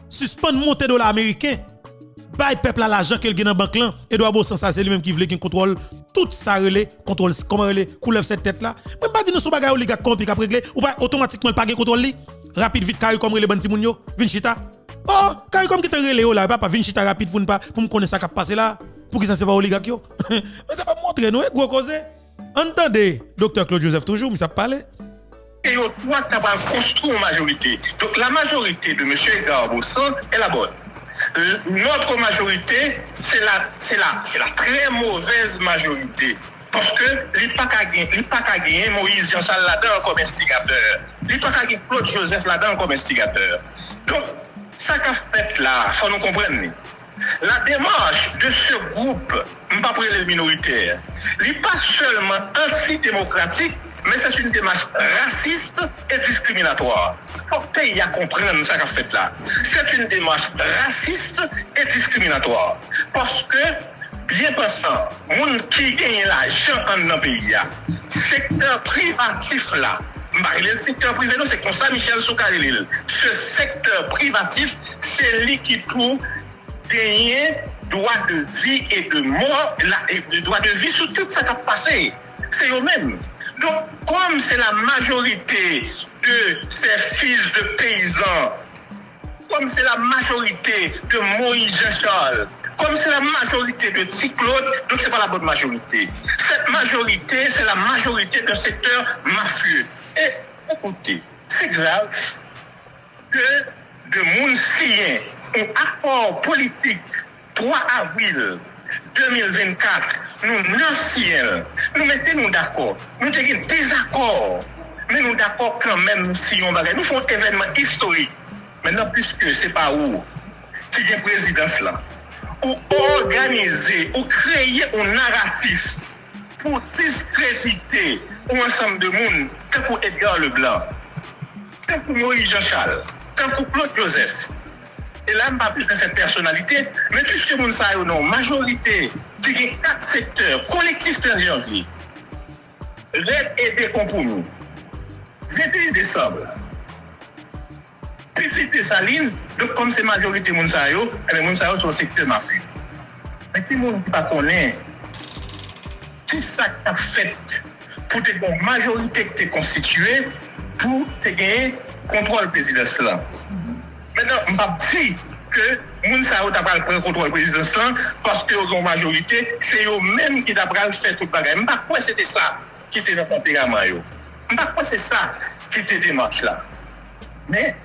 suspend monter dollar américain. Bail peuple à l'argent qu'il gagne dans banque là, Edouard Boisson ça c'est lui même qui voulait qu'il contrôle tout ça relais, contrôle comment relais, couleur cette tête là. Même pas dire nous son bagage oligarque compliqué à régler ou pas automatiquement pas gagne contrôle lui. rapide vite carré comme les bandits moun yo, vinn chita. Oh, carré comme qui te relé là, papa vinn chita rapide pour me connaître ça qui a passé là. Pour qui ça c'est pas oligarque yo. Mais ça pas montrer nous gros cause. Entendez, docteur Claude Joseph toujours, mais ça parle. Et au trois capable construire une majorité. Donc la majorité de M. Edouard Boisson est la bonne. Notre majorité, c'est la très mauvaise majorité. Parce que l'IPAC a gagné Moïse Jean Charles là-dedans comme instigateur. L'IPAC a gagné Claude Joseph là-dedans comme instigateur. Donc, ça qu'a fait là, il faut nous comprendre. La démarche de ce groupe, pas pour les minoritaires, n'est pas seulement antidémocratique, mais c'est une démarche raciste et discriminatoire. Il faut que les gens comprennent ça qu'a fait là. C'est une démarche raciste et discriminatoire. Parce que, bien pensant, les gens qui gagnent l'argent dans le pays, le secteur privatif là, le secteur privé, c'est comme ça Michel Soukarelil. Ce secteur privatif, c'est lui qui trouve gagner droit de vie et de mort, le droit de vie sur tout ça qui a passé. C'est eux-mêmes. Donc, comme c'est la majorité de ces fils de paysans, comme c'est la majorité de Moïse Jean Charles, comme c'est la majorité de Ticlaude, donc c'est pas la bonne majorité. Cette majorité, c'est la majorité d'un secteur mafieux. Et écoutez, c'est grave que de Mounsiens, un accord politique 3 avril 2024, nous non-siens, nous mettons-nous d'accord, nous avons des désaccords, mais nous d'accord quand même si on va. Nous faisons un événement historique. Maintenant, puisque ce n'est pas où qui est présidence là, ou organiser, ou créer un narratif pour discréditer un ensemble de monde, tant pour Edgar Leblanc, tant pour Moïse Jean Charles, tant pour Claude Joseph. Et là, pas plus de cette personnalité, mais puisque nous savons, non, majorité, qui est 4 secteurs, collectifs de l'énergie, l'aide et des compromis, 21 décembre, petit Dessaline, donc comme c'est majorité, nous savons, nous savons sur le secteur marché. Mais si nous ne connaissons pas, qui ça a fait pour que la majorité qui est constituée, pour gagner le contrôle présidentiel là. Maintenant, je ne pas dire que Mounsa n'a pas pris le contrôle présidentiel parce que la majorité, c'est eux-mêmes qui ont fait tout le bagage. Je ne sais pas pourquoi c'était ça qui était dans le tempérament. Je ne sais pas pourquoi c'est ça qui était démarche là. Mais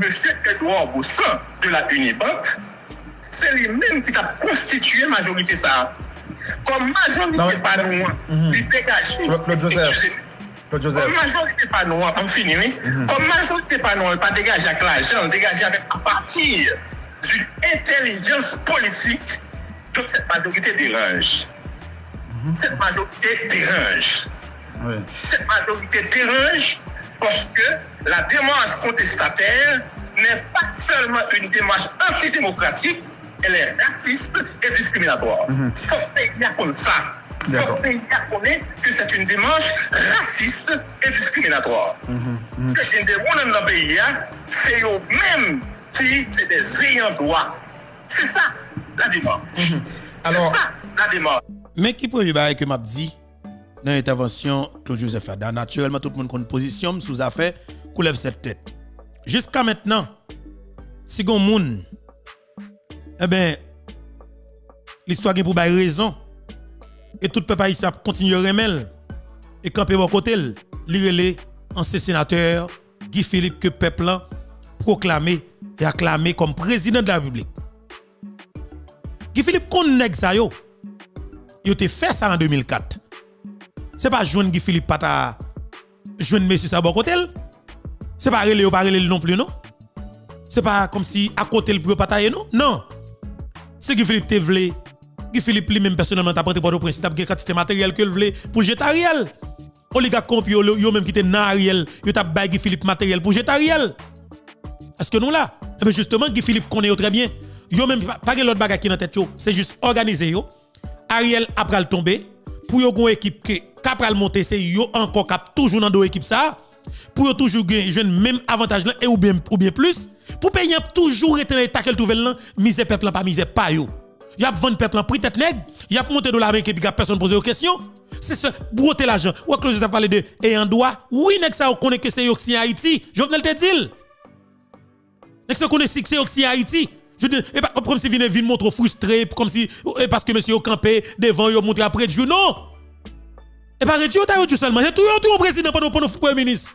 M. Edouard Boisson de la Unibank, c'est lui-même qui a constitué la majorité ça. Comme majorité pas loin, il dégage. Comme majorité pas noire, on finit, oui. Comme majorité pas noire, pas dégager avec l'argent, dégager avec à partir d'une intelligence politique. Donc cette majorité dérange. Cette majorité dérange. Oui. Cette majorité dérange parce que la démarche contestataire n'est pas seulement une démarche antidémocratique, elle est raciste et discriminatoire. Faut qu'il y a comme ça. Il faut que c'est une démarche raciste et discriminatoire. C'est une démarche dans le pays, c'est eux-mêmes qui sont des ayants droit. C'est ça la démarche. Alors, c'est ça la démarche. Mais qui peut dire que m'a dit dans l'intervention Claude Joseph Lada, naturellement tout le monde compte position sous affaire coulève cette tête. Jusqu'à maintenant, si gon moun, eh ben, l'histoire qui pour bail raison. Et tout le peuple haïtien continue à remel et camper bon côté l'irélé ancien sénateur Guy Philippe que peuple a proclamé et acclamé comme président de la République. Guy Philippe connaît ça yo. Il a fait ça en 2004. C'est pas joindre Guy Philippe pas ta joindre monsieur ça bon côté. C'est pas relé ou pas relé non plus non. C'est pas comme si à côté le pas tailler non. Non. C'est Guy Philippe te vle. Guy Philippe lui-même personnellement t'a porté Port-au-Prince, t'a gagné quantité matériel que le voulait pour jeter Ariel. Oligarque comp yo même qui était dans Ariel, yo t'a bail Guy Philippe matériel pour jeter Ariel. Est-ce que nous là? Eh bien justement Guy Philippe connaît très bien. Yo même pas gagné l'autre bagarre qui dans tête yo, c'est juste organiser yo. Ariel après le tomber pour yo gon équipe qui après le monter, c'est yo encore cap toujours dans deux équipe ça. Pour yo toujours gagner même avantage là et ou bien plus pour payer toujours être l'état qu'elle trouve là, misé peuple pas misé pas yo. y a vendu peuple en prix tête nègre, y a monté de l'Amérique et puis personne pose aux questions. C'est ce broter l'argent. Ou que Joseph parlé de et en droit. Oui, nèg ça connaît que c'est aussi Haïti. Jovenel te dit. Nèg ça connaît que c'est aussi Haïti. Je dis et pas comme si vient montre frustré comme si parce que monsieur campé devant yo montre après Dieu non. Et pas réduit ta tout seulement, c'est tout un président pendant le premier ministre.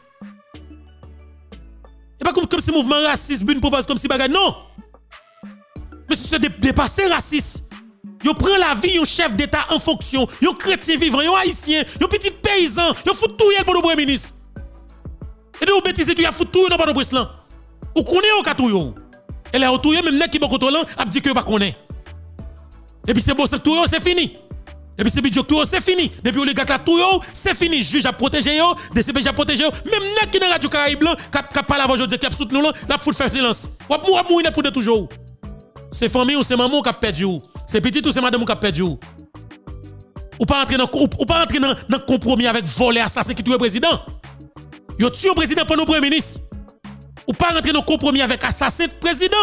Et pas comme si mouvement raciste une propose comme si bagarre non. Mais c'est dépasser raciste. Yo prend la vie yon chef d'État en fonction, yon chrétien vivant, yon haïtien, yon petit paysan, yon fout tout yel pour le premier ministre. Et de ou bêtise tu y a fout tout dans le Breslan. Ou connaît ou ka tout yo. Et là ou tout même nèg qui bon contrôlant a dit que pas connaît. Et puis c'est bon ça tout yo c'est fini. Et puis c'est bidjok tout yo c'est fini. Depuis ou les gars là tout yo c'est fini, juge a protéger yo, DCPJ a protéger yo, même nèg qui dans Radio Caraïbe blanc qui parle avant aujourd'hui qui a soutenu là, n'a fout faire silence. Ou a mourir pour de toujours. C'est famille ou c'est maman qui a perdu ou. C'est petit ou c'est madame qui a perdu ou. Ou pas entrer dans un compromis avec voler assassin qui tue le président. Yo tue le président pour nos premiers ministres. Ou pas entrer dans un compromis avec assassin président.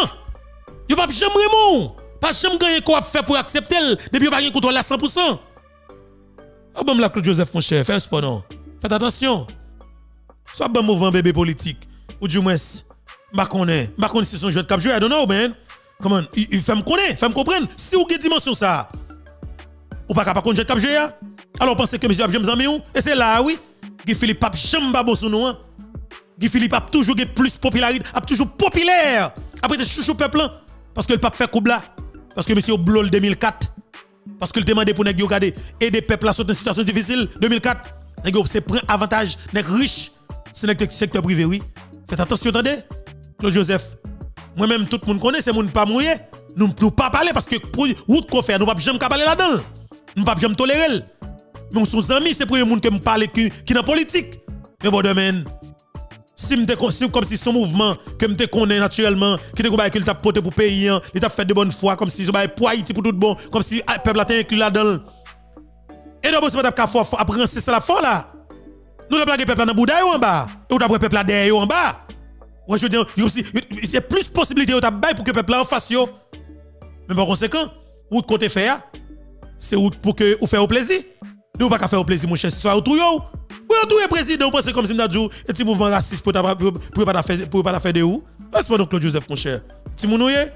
Yo pas jamais remou. Pas jamais gagner quoi faire pour accepter elle. Depuis yo pas gagner contre la 100%. Ah bon la Claude Joseph mon cher, fais pas non. Faites attention. Soit bon mouvement bébé politique ou du moins ma connaît si son jeu de cap jouer, I don't know man. Comment il fait me connaître, fait me comprendre. Si vous avez dimension ça, ou pas capable de cap jouer. Alors pensez que monsieur a jamais amis ou et c'est là oui, Guy Philippe a jamais babo sous nous. Guy Philippe a toujours plus popularité, a toujours populaire. Après c'est chouchou peuple parce que le pape fait coubla, parce que monsieur blol 2004, parce que le demandé pour nèg yo garder et des peuples là sont dans une situation difficile 2004. Nèg yo c'est prend avantage, nèg riche, c'est nèg secteur privé oui. Faites attention attendez. Claude Joseph moi-même, tout le monde connaît, c'est mon pas mouillé. Nous ne pouvons pas parler parce que route qu'on fait, nous ne pouvons pas parler là-dedans. Nous ne pouvons pas tolérer. Mais nous sommes amis, c'est le premier monde qui me parle qui est dans la politique. Mais bon, demain, si je suis comme si son mouvement, que je connais naturellement, qui est porté pour le pays, il a fait de bonne foi, comme si je pour Haïti pour tout bon, comme si le peuple était inclus là-dedans. Et d'abord, si je suis après ça la fois là, nous avons le peuple dans le bout en bas, et nous avons le peuple derrière en bas. Ouais, je veux dire, il y a plus de possibilités pour que le peuple en fasse. Mais par conséquent, ou de côté faire, c'est pour que vous fassiez au plaisir. Vous ne pouvez pas faire au plaisir, mon cher, c'est soit autour de vous. Vous êtes président, vous pensez comme si vous avez un petit mouvement raciste pour ne pas faire de vous. Parce que Claude Joseph, mon cher. Si vous avez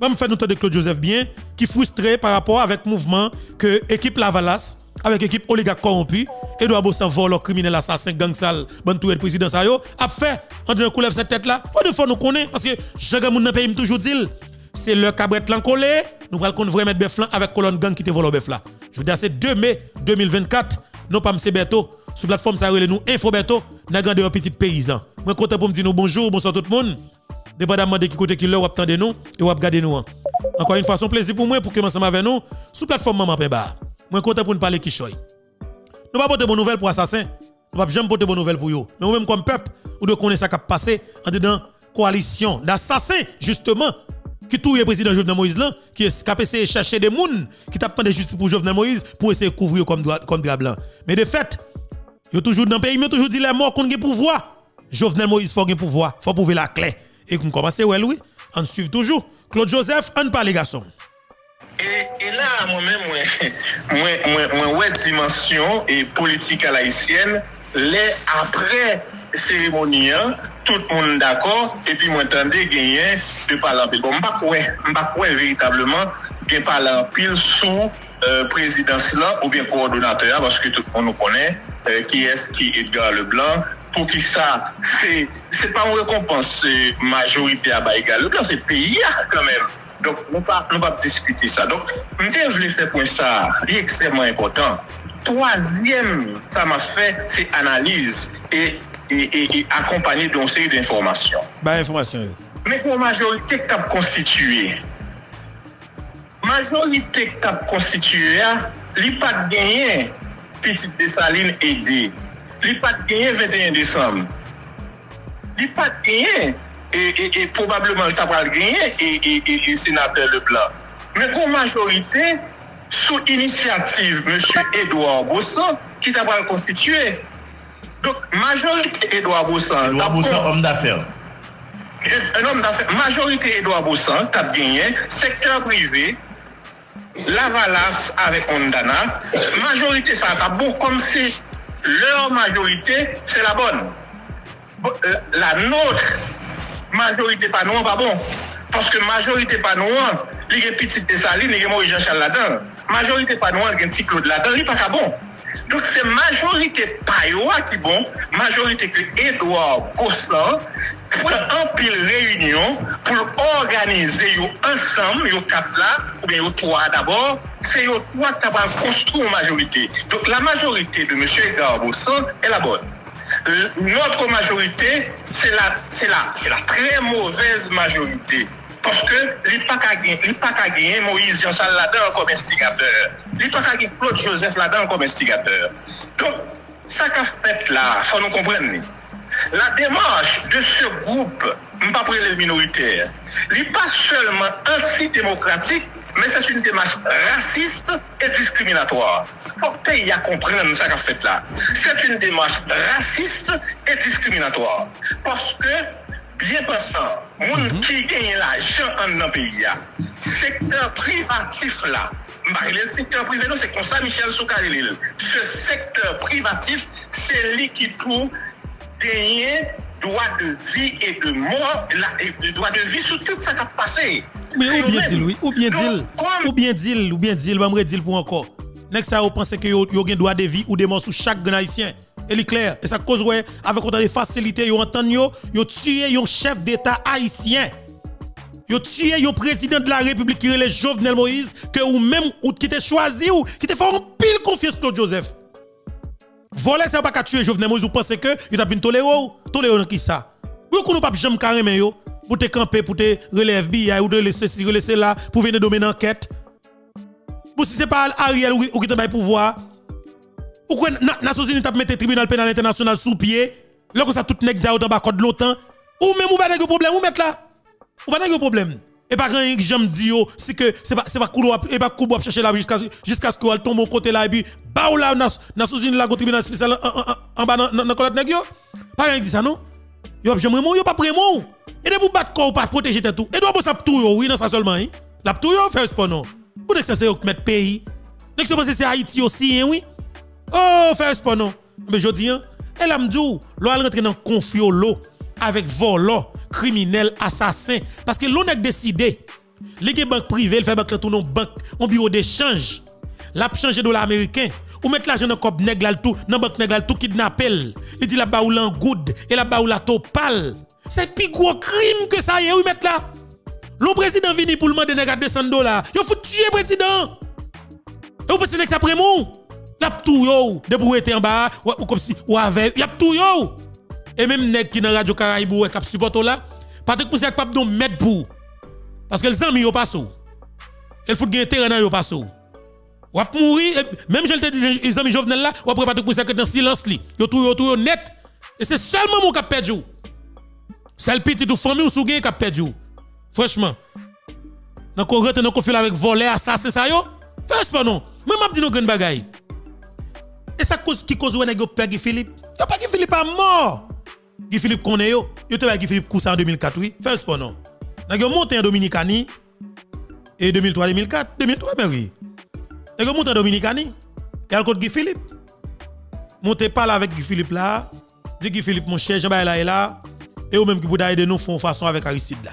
un fait noter de Claude Joseph bien, qui est frustré par rapport avec le mouvement que l'équipe Lavalas, avec l'équipe oligarque corrompue, Edouard Boisson vole, criminel, assassin, gang sale, bon tout le président ça yo, a fait, on doit couler cette tête là. Pas de fois nous connaît parce que je gagne mon pays me toujours dit, c'est le cabrette là collé, nous va le compte vrai mettre bœuf là avec colonne gang qui te vole bœuf là. Je vous dis c'est 2 mai 2024, non pas monsieur Berto, sur plateforme ça relé nous Info Berto, n'a gardé un petit paysan. Moi content pour me dire nous bonjour, bonsoir tout le monde. Dépendamment de qui côté qui là ou attendez nous et ou regarder nous. Encore une fois, c'est un plaisir pour moi pour que ensemble avec nous sur plateforme Maman Peba. Moi content pour nous parler qui choy. Nous ne pouvons pas porter bonne nouvelle pour assassin. Nous ne pouvons jamais porter bonne nouvelle pour eux. Mais nous-mêmes, comme peuple, nous devons connaître ce qui a passé en dedans coalition d'assassins, justement, qui touille le président Jovenel Moïse, qui a essayé de chercher des gens qui tapent de justice pour Jovenel Moïse pour essayer de couvrir comme drap blanc. Mais de fait, ils ont toujours dans le pays, ils ont toujours dit les morts qu'on a pouvoir. Jovenel Moïse, il faut un pouvoir, il faut prouver la clé. Et qu'on commence, ouais, oui, on suit toujours. Claude Joseph, on ne parle pas les garçons. Et là, moi-même, dimension et politique à haïtienne, les après cérémonie, tout le monde d'accord, et puis moi, j'entendais gagner de parler en pile. Bon, je ne sais pas véritablement de parler en pile sous présidence là, ou bien coordonnateur, parce que tout le monde nous connaît, qui est Edgar Leblanc. Pour qui ça, c'est pas une récompense majorité à Edgar Leblanc, c'est pays quand même. Donc, nous ne pouvons pas discuter ça. Donc, je voulais faire pour ça, c'est extrêmement important. Troisième, ça m'a fait, c'est analyse et accompagner d'une série d'informations. Bah, information. Mais pour majorité qui a constitué, il n'y a pas de gagner Petite Dessaline aidée. Il n'y a pas de gagner 21 décembre. Il n'y a pas de gagner. Et probablement, il t'a pas gagné et sénateur Leblanc. Mais pour majorité, sous initiative M. Edouard Boisson, qui t'a pas constitué. Donc, majorité Edouard Boisson. Edouard Boisson, homme d'affaires. Un homme d'affaires. Majorité Edouard Boisson, t'a gagné, secteur privé, Lavalas avec Ondana. Majorité, ça a bon comme si leur majorité, c'est la bonne. La nôtre, majorité pas nous, pas bon. Parce que majorité pas nous, il y a petite Dessaline, il y a Moïse Jean Charles là-dedans. Majorité pas nous, il y a petit Claude là-dedans, il n'est pas bon. Donc c'est majorité payoua qui bon, majorité que Edouard Boisson pour un pile réunion pour organiser ensemble, yo quatre là, ou bien yo trois d'abord, c'est yo trois qui va construire une majorité. Donc la majorité de M. Edouard Boisson est la bonne. Notre majorité, c'est la très mauvaise majorité. Parce que il n'y a pas gagner Moïse Jean Charles là-dedans comme instigateur. Il n'y a pas gagner Claude Joseph là-dedans comme instigateur. Donc, ça qu'a fait là, il faut nous comprendre. La démarche de ce groupe, pas pour les minoritaires, n'est pas seulement antidémocratique, mais c'est une démarche raciste et discriminatoire. Il faut que le pays comprenne ça qu'a fait là. C'est une démarche raciste et discriminatoire. Parce que bien pensant, les gens qui gagnent l'argent dans le pays, le secteur privatif là, le secteur privé, c'est comme ça Michel Soukarelil. Ce secteur privatif, c'est lui qui trouve gagner droit de vie et de mort, le droit de vie sur tout ça qui a passé. Mais ou bien dit, oui, ou bien dit, on va dire pour encore. Next, ça, vous pensez que vous avez droit de vie ou de mort sur chaque grand haïtien? Elle est claire. Et ça cause, ouais, avec autant de facilité, vous entendez, vous tuez un chef d'État haïtien. Vous tuez un président de la République qui est le Jovenel Moïse, que ou même, ou qui te choisi, ou qui te fait un pile confiance Claude Joseph. Voler, ça va pas tuer Jovenel Moïse, vous pensez que vous avez une tolérance? Tolérance qui ça? Vous ne pouvez pas jamais carrément, yo, pour te camper, pour te relève FBI, ou de laisser ceci, laisser là, pour venir dominer l'enquête. Pour si ce n'est pas Ariel ou qui te met pouvoir. Pourquoi Nations Unies t'a mis le tribunal pénal international sous pied, là comme ça tout nèg d'Aoudan bas de l'OTAN, ou même ou pas de problème, ou mettre là, ou pas de problème. Et pas rien que j'aime dire, c'est que c'est pas couloir, et pas couloir chercher là jusqu'à ce qu'on tombe au côté là et puis bah ou là Nations Unies là tribunal spécial en bas dans colonne nèg yo. Pas rien dit ça non. Yo j'aime moi, yo pas prémo. Et de pour battre quoi ou pas protéger tout. Et doit bon ça tout yo, oui non ça seulement hein. La tout yo fait sport non. Pour que ça c'est mettre pays. Nèg se penser c'est Haïti aussi hein oui. Oh, faire pas non. Mais je dis, elle a dit, elle rentre dans le conflit avec volant, criminel, assassin. Parce que l'on a décidé, les banques privées, elles font banque, on bureau d'échange, la changer de dollar américain, ou mettre l'argent dans le cop nègre tout, dans banque nègre tout kidnappel. Il dit là-bas où l'engoud, et là-bas où la topal. C'est plus gros crime que ça y est, oui, mettre là. Le président vini pour le demander nègre à $200. Il faut tuer le président. Et vous pensez que ça prend mou? Y a tout yo, de pour être en bas, ou comme si, ou avec, y a tout yo. Et même nèg qui dans Radio Caraïbou, qui supporte là, Patrick Moussa qui peut mettre pour. Parce que les amis yo pas sou. Elle faut gagner terrain yo pas sou. Ou a mourir, même je te dis, les amis Jovenel là, ou après Patrick Moussa qui dans silence li. Yo tout yo net. Et c'est seulement mon qui perd jou. C'est le petit ou famille ou sou gagne qui perd jou. Franchement. Nan ko rentre nan conflit avec voler, assassin ça yo. Fais pas non. Même m'a dit nos grandes bagaille. Et ça cause qui cause nèg yo père Guy Philippe. Yo pas Guy Philippe pas mort. Guy Philippe connaît yo. Yo te ba Guy Philippe cousa en 2004 oui. Fais pas non. Nèg yo monté en Dominicani et 2003 ben oui. Nèg yo monté en Dominicani. Et al côté Guy Philippe. Monté parle avec Guy Philippe là. Dit Guy Philippe mon cher, Jean ba là. Et ou même qui pouda aider nous font façon avec Aristide là.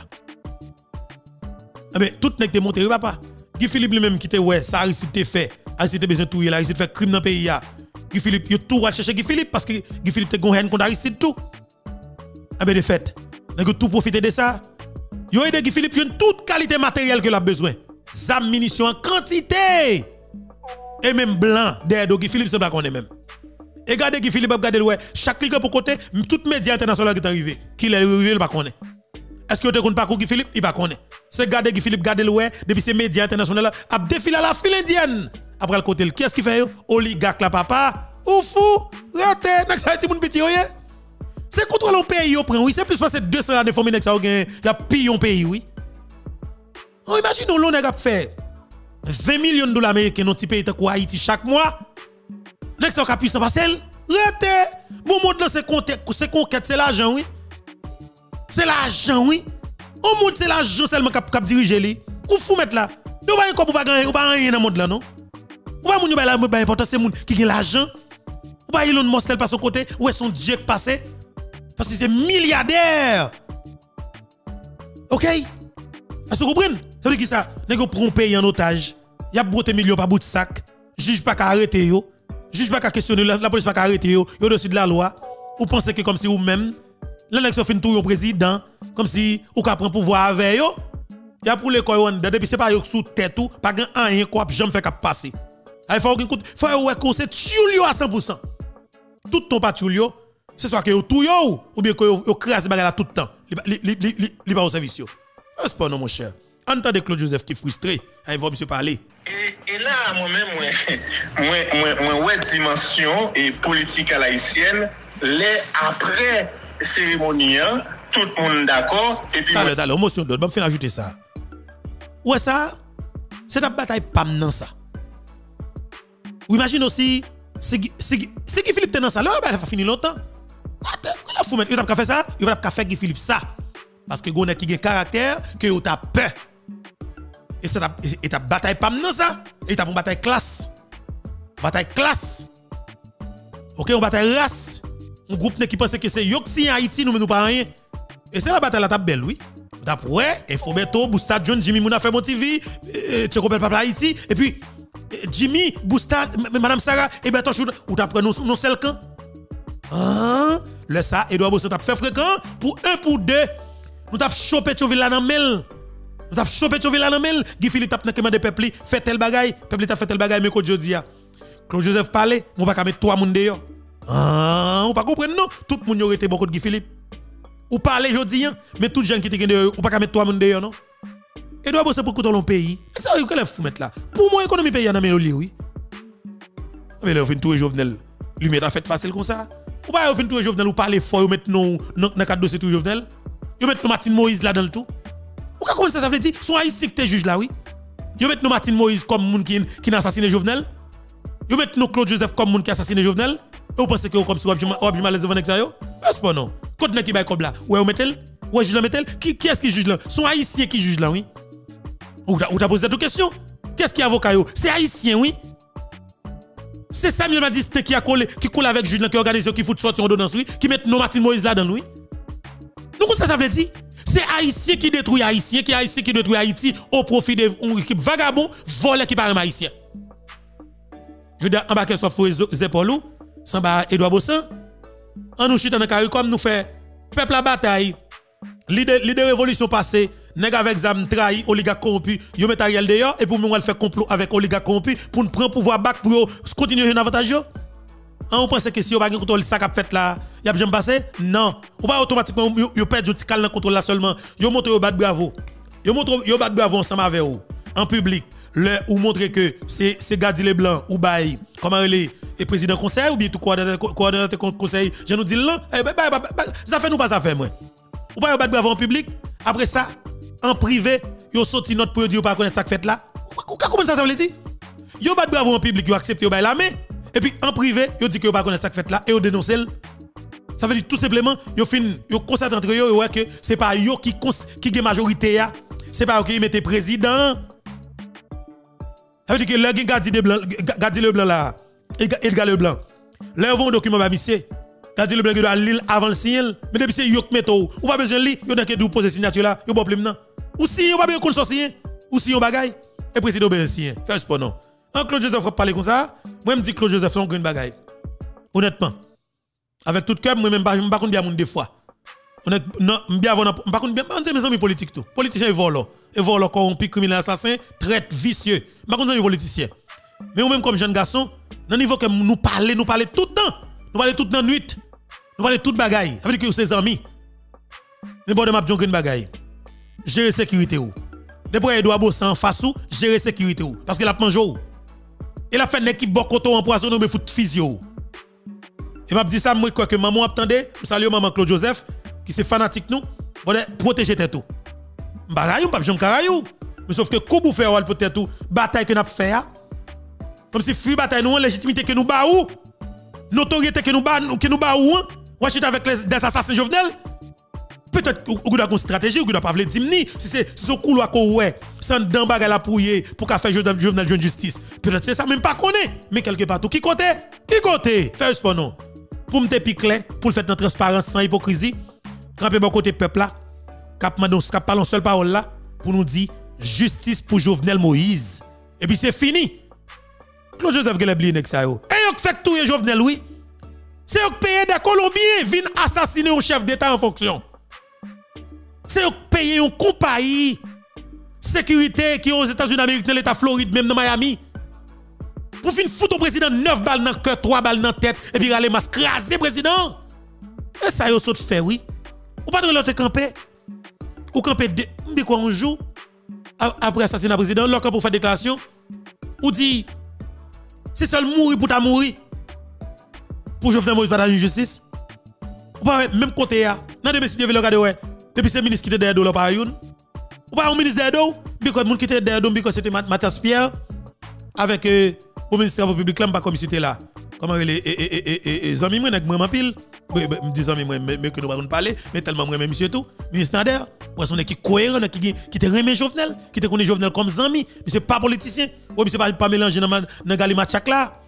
Mais tout nèg te monté papa. Guy Philippe lui même qui te ouais, ça Aristide te fait. Aristide besoin touyer là, Aristide fait crime dans pays là. Guy Philippe, il y a tout à chercher Guy Philippe parce que Guy Philippe te gonhen contre Aristide tout. Ah ben de fait, n'a que tout profiter de ça. Yo aide Guy Philippe, il y a toute qualité matérielle que l'a besoin. Zam munitions en quantité. Et même blanc derrière Guy Philippe c'est pas qu'on est même. Et regardez Guy Philippe, regardez ouais, chaque clic pour côté, toute média internationale qui est arrivé, qui l'a arrivé pas qu'on est. Est-ce que tu connais pas Guy Philippe, il pas qu'on est. C'est garder Guy Philippe, regardez ouais, depuis ces médias internationaux là, a défilé à la file indienne. Après le côté, qui est-ce qui fait? Oligarque la papa. Ou fou, raté. C'est contre le pays, oui. C'est plus passé 200 ans de famille, il y a pillé un pays, oui. On imagine que l'on a fait $20 millions américains dans un petit pays comme Haïti chaque mois. Next, on a puissant passer. Raté. Bon monde, c'est conquête, c'est l'argent, oui. C'est l'argent, oui. On monte, c'est l'argent seulement qui a dirigé. Ou fou, mettre là. Nous ne pouvons pas gagner, nous ne pouvons pas gagner dans le monde là, non? Nous ne pouvons pas important, c'est les gens qui ont l'argent. Nous ne pouvons pas par son côté, où est son Dieu qui passe? Parce que c'est milliardaire. Ok? Est-ce que vous comprenez? Ça veut dire que ça, nous prenons un pays en otage. Il y a beaucoup de millions par bout de sac. Juge pas qu'à arrêter, juge pas qu'à questionner, la police pas qu'à arrêter, au dessus de la loi. Vous pensez que comme si vous-même, l'élection fin tour au président, comme si vous pouvez prendre pouvoir avec eux. Il y a pour les coyons, depuis c'est pas eux sous tête ou, pas gain rien quoi, jamais fait qu'à passer. Il faut que vous c'est tulio à 100%. Tout ton pas tulio, c'est soit que vous tout ou bien que vous crasez bagarre tout le temps. Il va au service. C'est pas non mon cher. Entendez Claude Joseph qui est frustré, il va monsieur parler. Et là, moi-même, moi, dimension et politique haïtienne, les après cérémonie, tout le monde d'accord. Et puis. T'as le, motion d'autre, je vais ajouter ça. Ouais, ça, c'est la bataille pas dans ça. Ou imagine aussi, c'est Guy Philippe dans ça, là, il va finir longtemps. Il va faire ça, il va faire Guy Philippe ça. Parce que vous avez un caractère, que vous avez peur. Et c'est la bataille pas maintenant ça. Et c'est une bataille classe. Bataille classe. Ok, une bataille race. Un groupe qui pense que c'est Yoxi en Haïti, nous ne pas rien. Et c'est la bataille la table belle, oui. D'après, il faut bientôt Boustad John, Jimmy Mouna fait mon TV, Tchekopel Papa Haïti, et puis Jimmy, Boustad, Madame Sarah, et bien toujours, ou d'après nous, nous seuls camps. Ah, le ça, Edouard Boisson tape fait fréquent pour un pour deux. Nous t'avons chopé Tchoville là dans Mel. Nous avons chopé Tchoville là dans Mel. Guy Philippe t'a demandé peuple, fait tel bagaille. Peuple t'a fait tel bagaille, mais qu'on dit. Claude Joseph parlait, on va pas mettre trois moun dehors. Ah, on pas comprendre non. Tout le monde aurait été beaucoup de Guy Philippe. Ou parler jodi hein, mais tout gens qui te dehors, on pas mettre trois moun dehors non. Et doit bosser pour couton le pays. Et ça que les fou mettre là. Pour moi économie pays dans Meloli oui. Mais là on fin tout Jovenel. Lui met fait facile comme ça. Ou pas on fin tout Jovenel ou parler fort maintenant dans cadre dossier tout Jovenel. Vous mettez Martine Moïse là dans le tout. Pourquoi comment ça veut dire? Son Haïti que tu juges là, oui. Vous mettez Martine Moïse comme moun qui a assassiné Jovenel. Vous mettez Claude Joseph comme moun qui a assassiné Jovenel. Et vous pensez que vous comme si vous avez mal les devant ça yo? Parce que non. Quand vous qui bail comme là, ouais vous mettez? Ouais juge là mettez? Qui est-ce qui juge là? Son Haïtien qui juge là, oui. Ou t'as posé deux questions. Qu'est-ce qui est avocat yo? C'est Haïtien, oui. C'est Samuel Madiste qui a collé, qui coule avec juge là qui organise qui fout sortir en ordonnance, oui, qui met Martine Moïse là dans oui. Donc ça veut dire, c'est Haïtien qui détruit Haïtien, qui est Haïtien qui détruit Haïti au profit de vagabond, volé qui parle Haïtien. Je dis, en bas qu'elle soit fouée Zepolou, sans bas Edouard Boisson, en nous chutant dans le carré comme nous fait, peuple la bataille, l'idée révolution passée, nèg avec zam trahi, oligarque corrompu, yo met Ariel dehors, et pour nous, elle fait complot avec oligarque corrompu, pour nous prendre pouvoir back, pour continuer à jouer un avantage. On pense que si vous avez un contrôle, ça qui fait là, il y a besoin de passer? Non. Ou pas automatiquement, vous perdez du calme dans le contrôle là seulement. Vous montrez au bat bravo. Vous montrez au bat bravo ensemble avec vous. En public, vous montrez que c'est Gadi Leblanc ou Baye, comment il est président conseil ou bien tout coordonnateur conseil. Je nous dis là, ça fait nous pas ça fait moi. Ou pas au bat bravo en public, après ça, en privé, vous sortez notre produit ou pas connaître ça qui fait là. Comment ça veut dire? Vous bat bravo en public, vous acceptez Baye la main. Et puis en privé, yo dit que yo pas connaître ça que fait là et yo dénonce. Ça veut dire tout simplement yo fin yo constate entre yo ouais que c'est pas yo qui gagne majorité là, c'est pas yo qui mette président. Ça veut dire que là Gadi Leblanc là, Edgar Leblanc. Là vont document ba monsieur. Gadi Leblanc doit lire avant le signer, mais depuis c'est yo qui mette ou pas besoin lire, yo n'a que de poser signature là, yo pas problème non. Ou si yo pas besoin qu'on signer, ou si on bagaille et président ben signer. Fais pas non. En Claude Joseph va parler comme ça, moi je dis Claude Joseph c'est un grand bagaille. Honnêtement. Avec tout cœur, moi même pas connais bien monde des fois. On est non, bien avant pas connais bien mes amis politiques tout. Politiciens ils volent corrompus, criminels, assassins, traite vicieux. Pas connais les politiciens. Mais ou même comme jeune garçon, dans niveau que nous parler tout le temps. Nous parler toute la nuit. Nous parler toute bagaille. Ça veut dire que c'est amis. Mais bon de m'a dit grand bagaille. Gérer sécurité ou. Depuis Edouard Boisson en face ou, gérer sécurité ou parce que la mange ou. Et la fait l'équipe Bokoto en poisson, nous me fout physio. Et m'a dit ça, moi, quoi que maman attendait, salut maman Claude Joseph, qui c'est fanatique nous, bon, protéger tête tout. M'barayou, m'babjom karayou. Mais sauf que koubou fait ou peut-être tout, bataille que nous fait, comme si fuit bataille nous, légitimité que nous baou, notoriété que nous baou, ou achète avec les assassins Jovenel. Peut-être que vous avez une stratégie, vous n'avez pas voulu dire, si c'est ce couloir qu'on ouais, sans d'un bagage la pouiller pour qu'à faire Jovenel Jeune Justice. Peut-être c'est ça, même pas qu'on est. Mais quelque part, tout qui côté? Qui côté? Fais ce non. Pour me dépiquer, pour le faire dans transparence sans hypocrisie, crampez bon côté peuple là, cap parlons seule parole là, pour nous dire justice pour Jovenel Moïse. Et puis c'est fini. Claude Joseph Gelebli n'est que ça. Et vous faites tout Jovenel, oui. C'est vous payez des Colombiens viennent assassiner un chef d'État en fonction. C'est vous payez une compagnie sécurité qui est aux États-Unis d'Amérique, dans l'État Floride, même dans Miami. Pour finir foutre au président 9 balles dans le cœur, 3 balles dans la tête, et puis aller mascraser le président. Et ça, vous saute fait, oui. Ou pas de l'autre camper. Ou camper deux. Mais quoi, un jour, après assassinat président, l'autre camp pour faire déclaration, ou dit, c'est seul mourir pour ta mourir. Pour Jovenel Moïse, pas de justice. Ou pas, même côté, dans des messieurs qui veulent regarder, ouais. Depuis ces ministres qui étaient derrière l'eau, par exemple. Ou pas un ministre derrière l'eau, parce que les gens qui étaient derrière l'eau, c'était Mathias Pierre, avec le ministre de la République, pas comme c'était là. Comment il est, les amis, moi, moi, pile. Me disant, mais que nous allons parler, mais tellement moi, monsieur tout, ministre Nader, pour son équipe cohérente, qui te remet Jovenel, qui te connaît Jovenel comme ami, monsieur pas politicien, ou monsieur pas mélangé dans Galimachak là.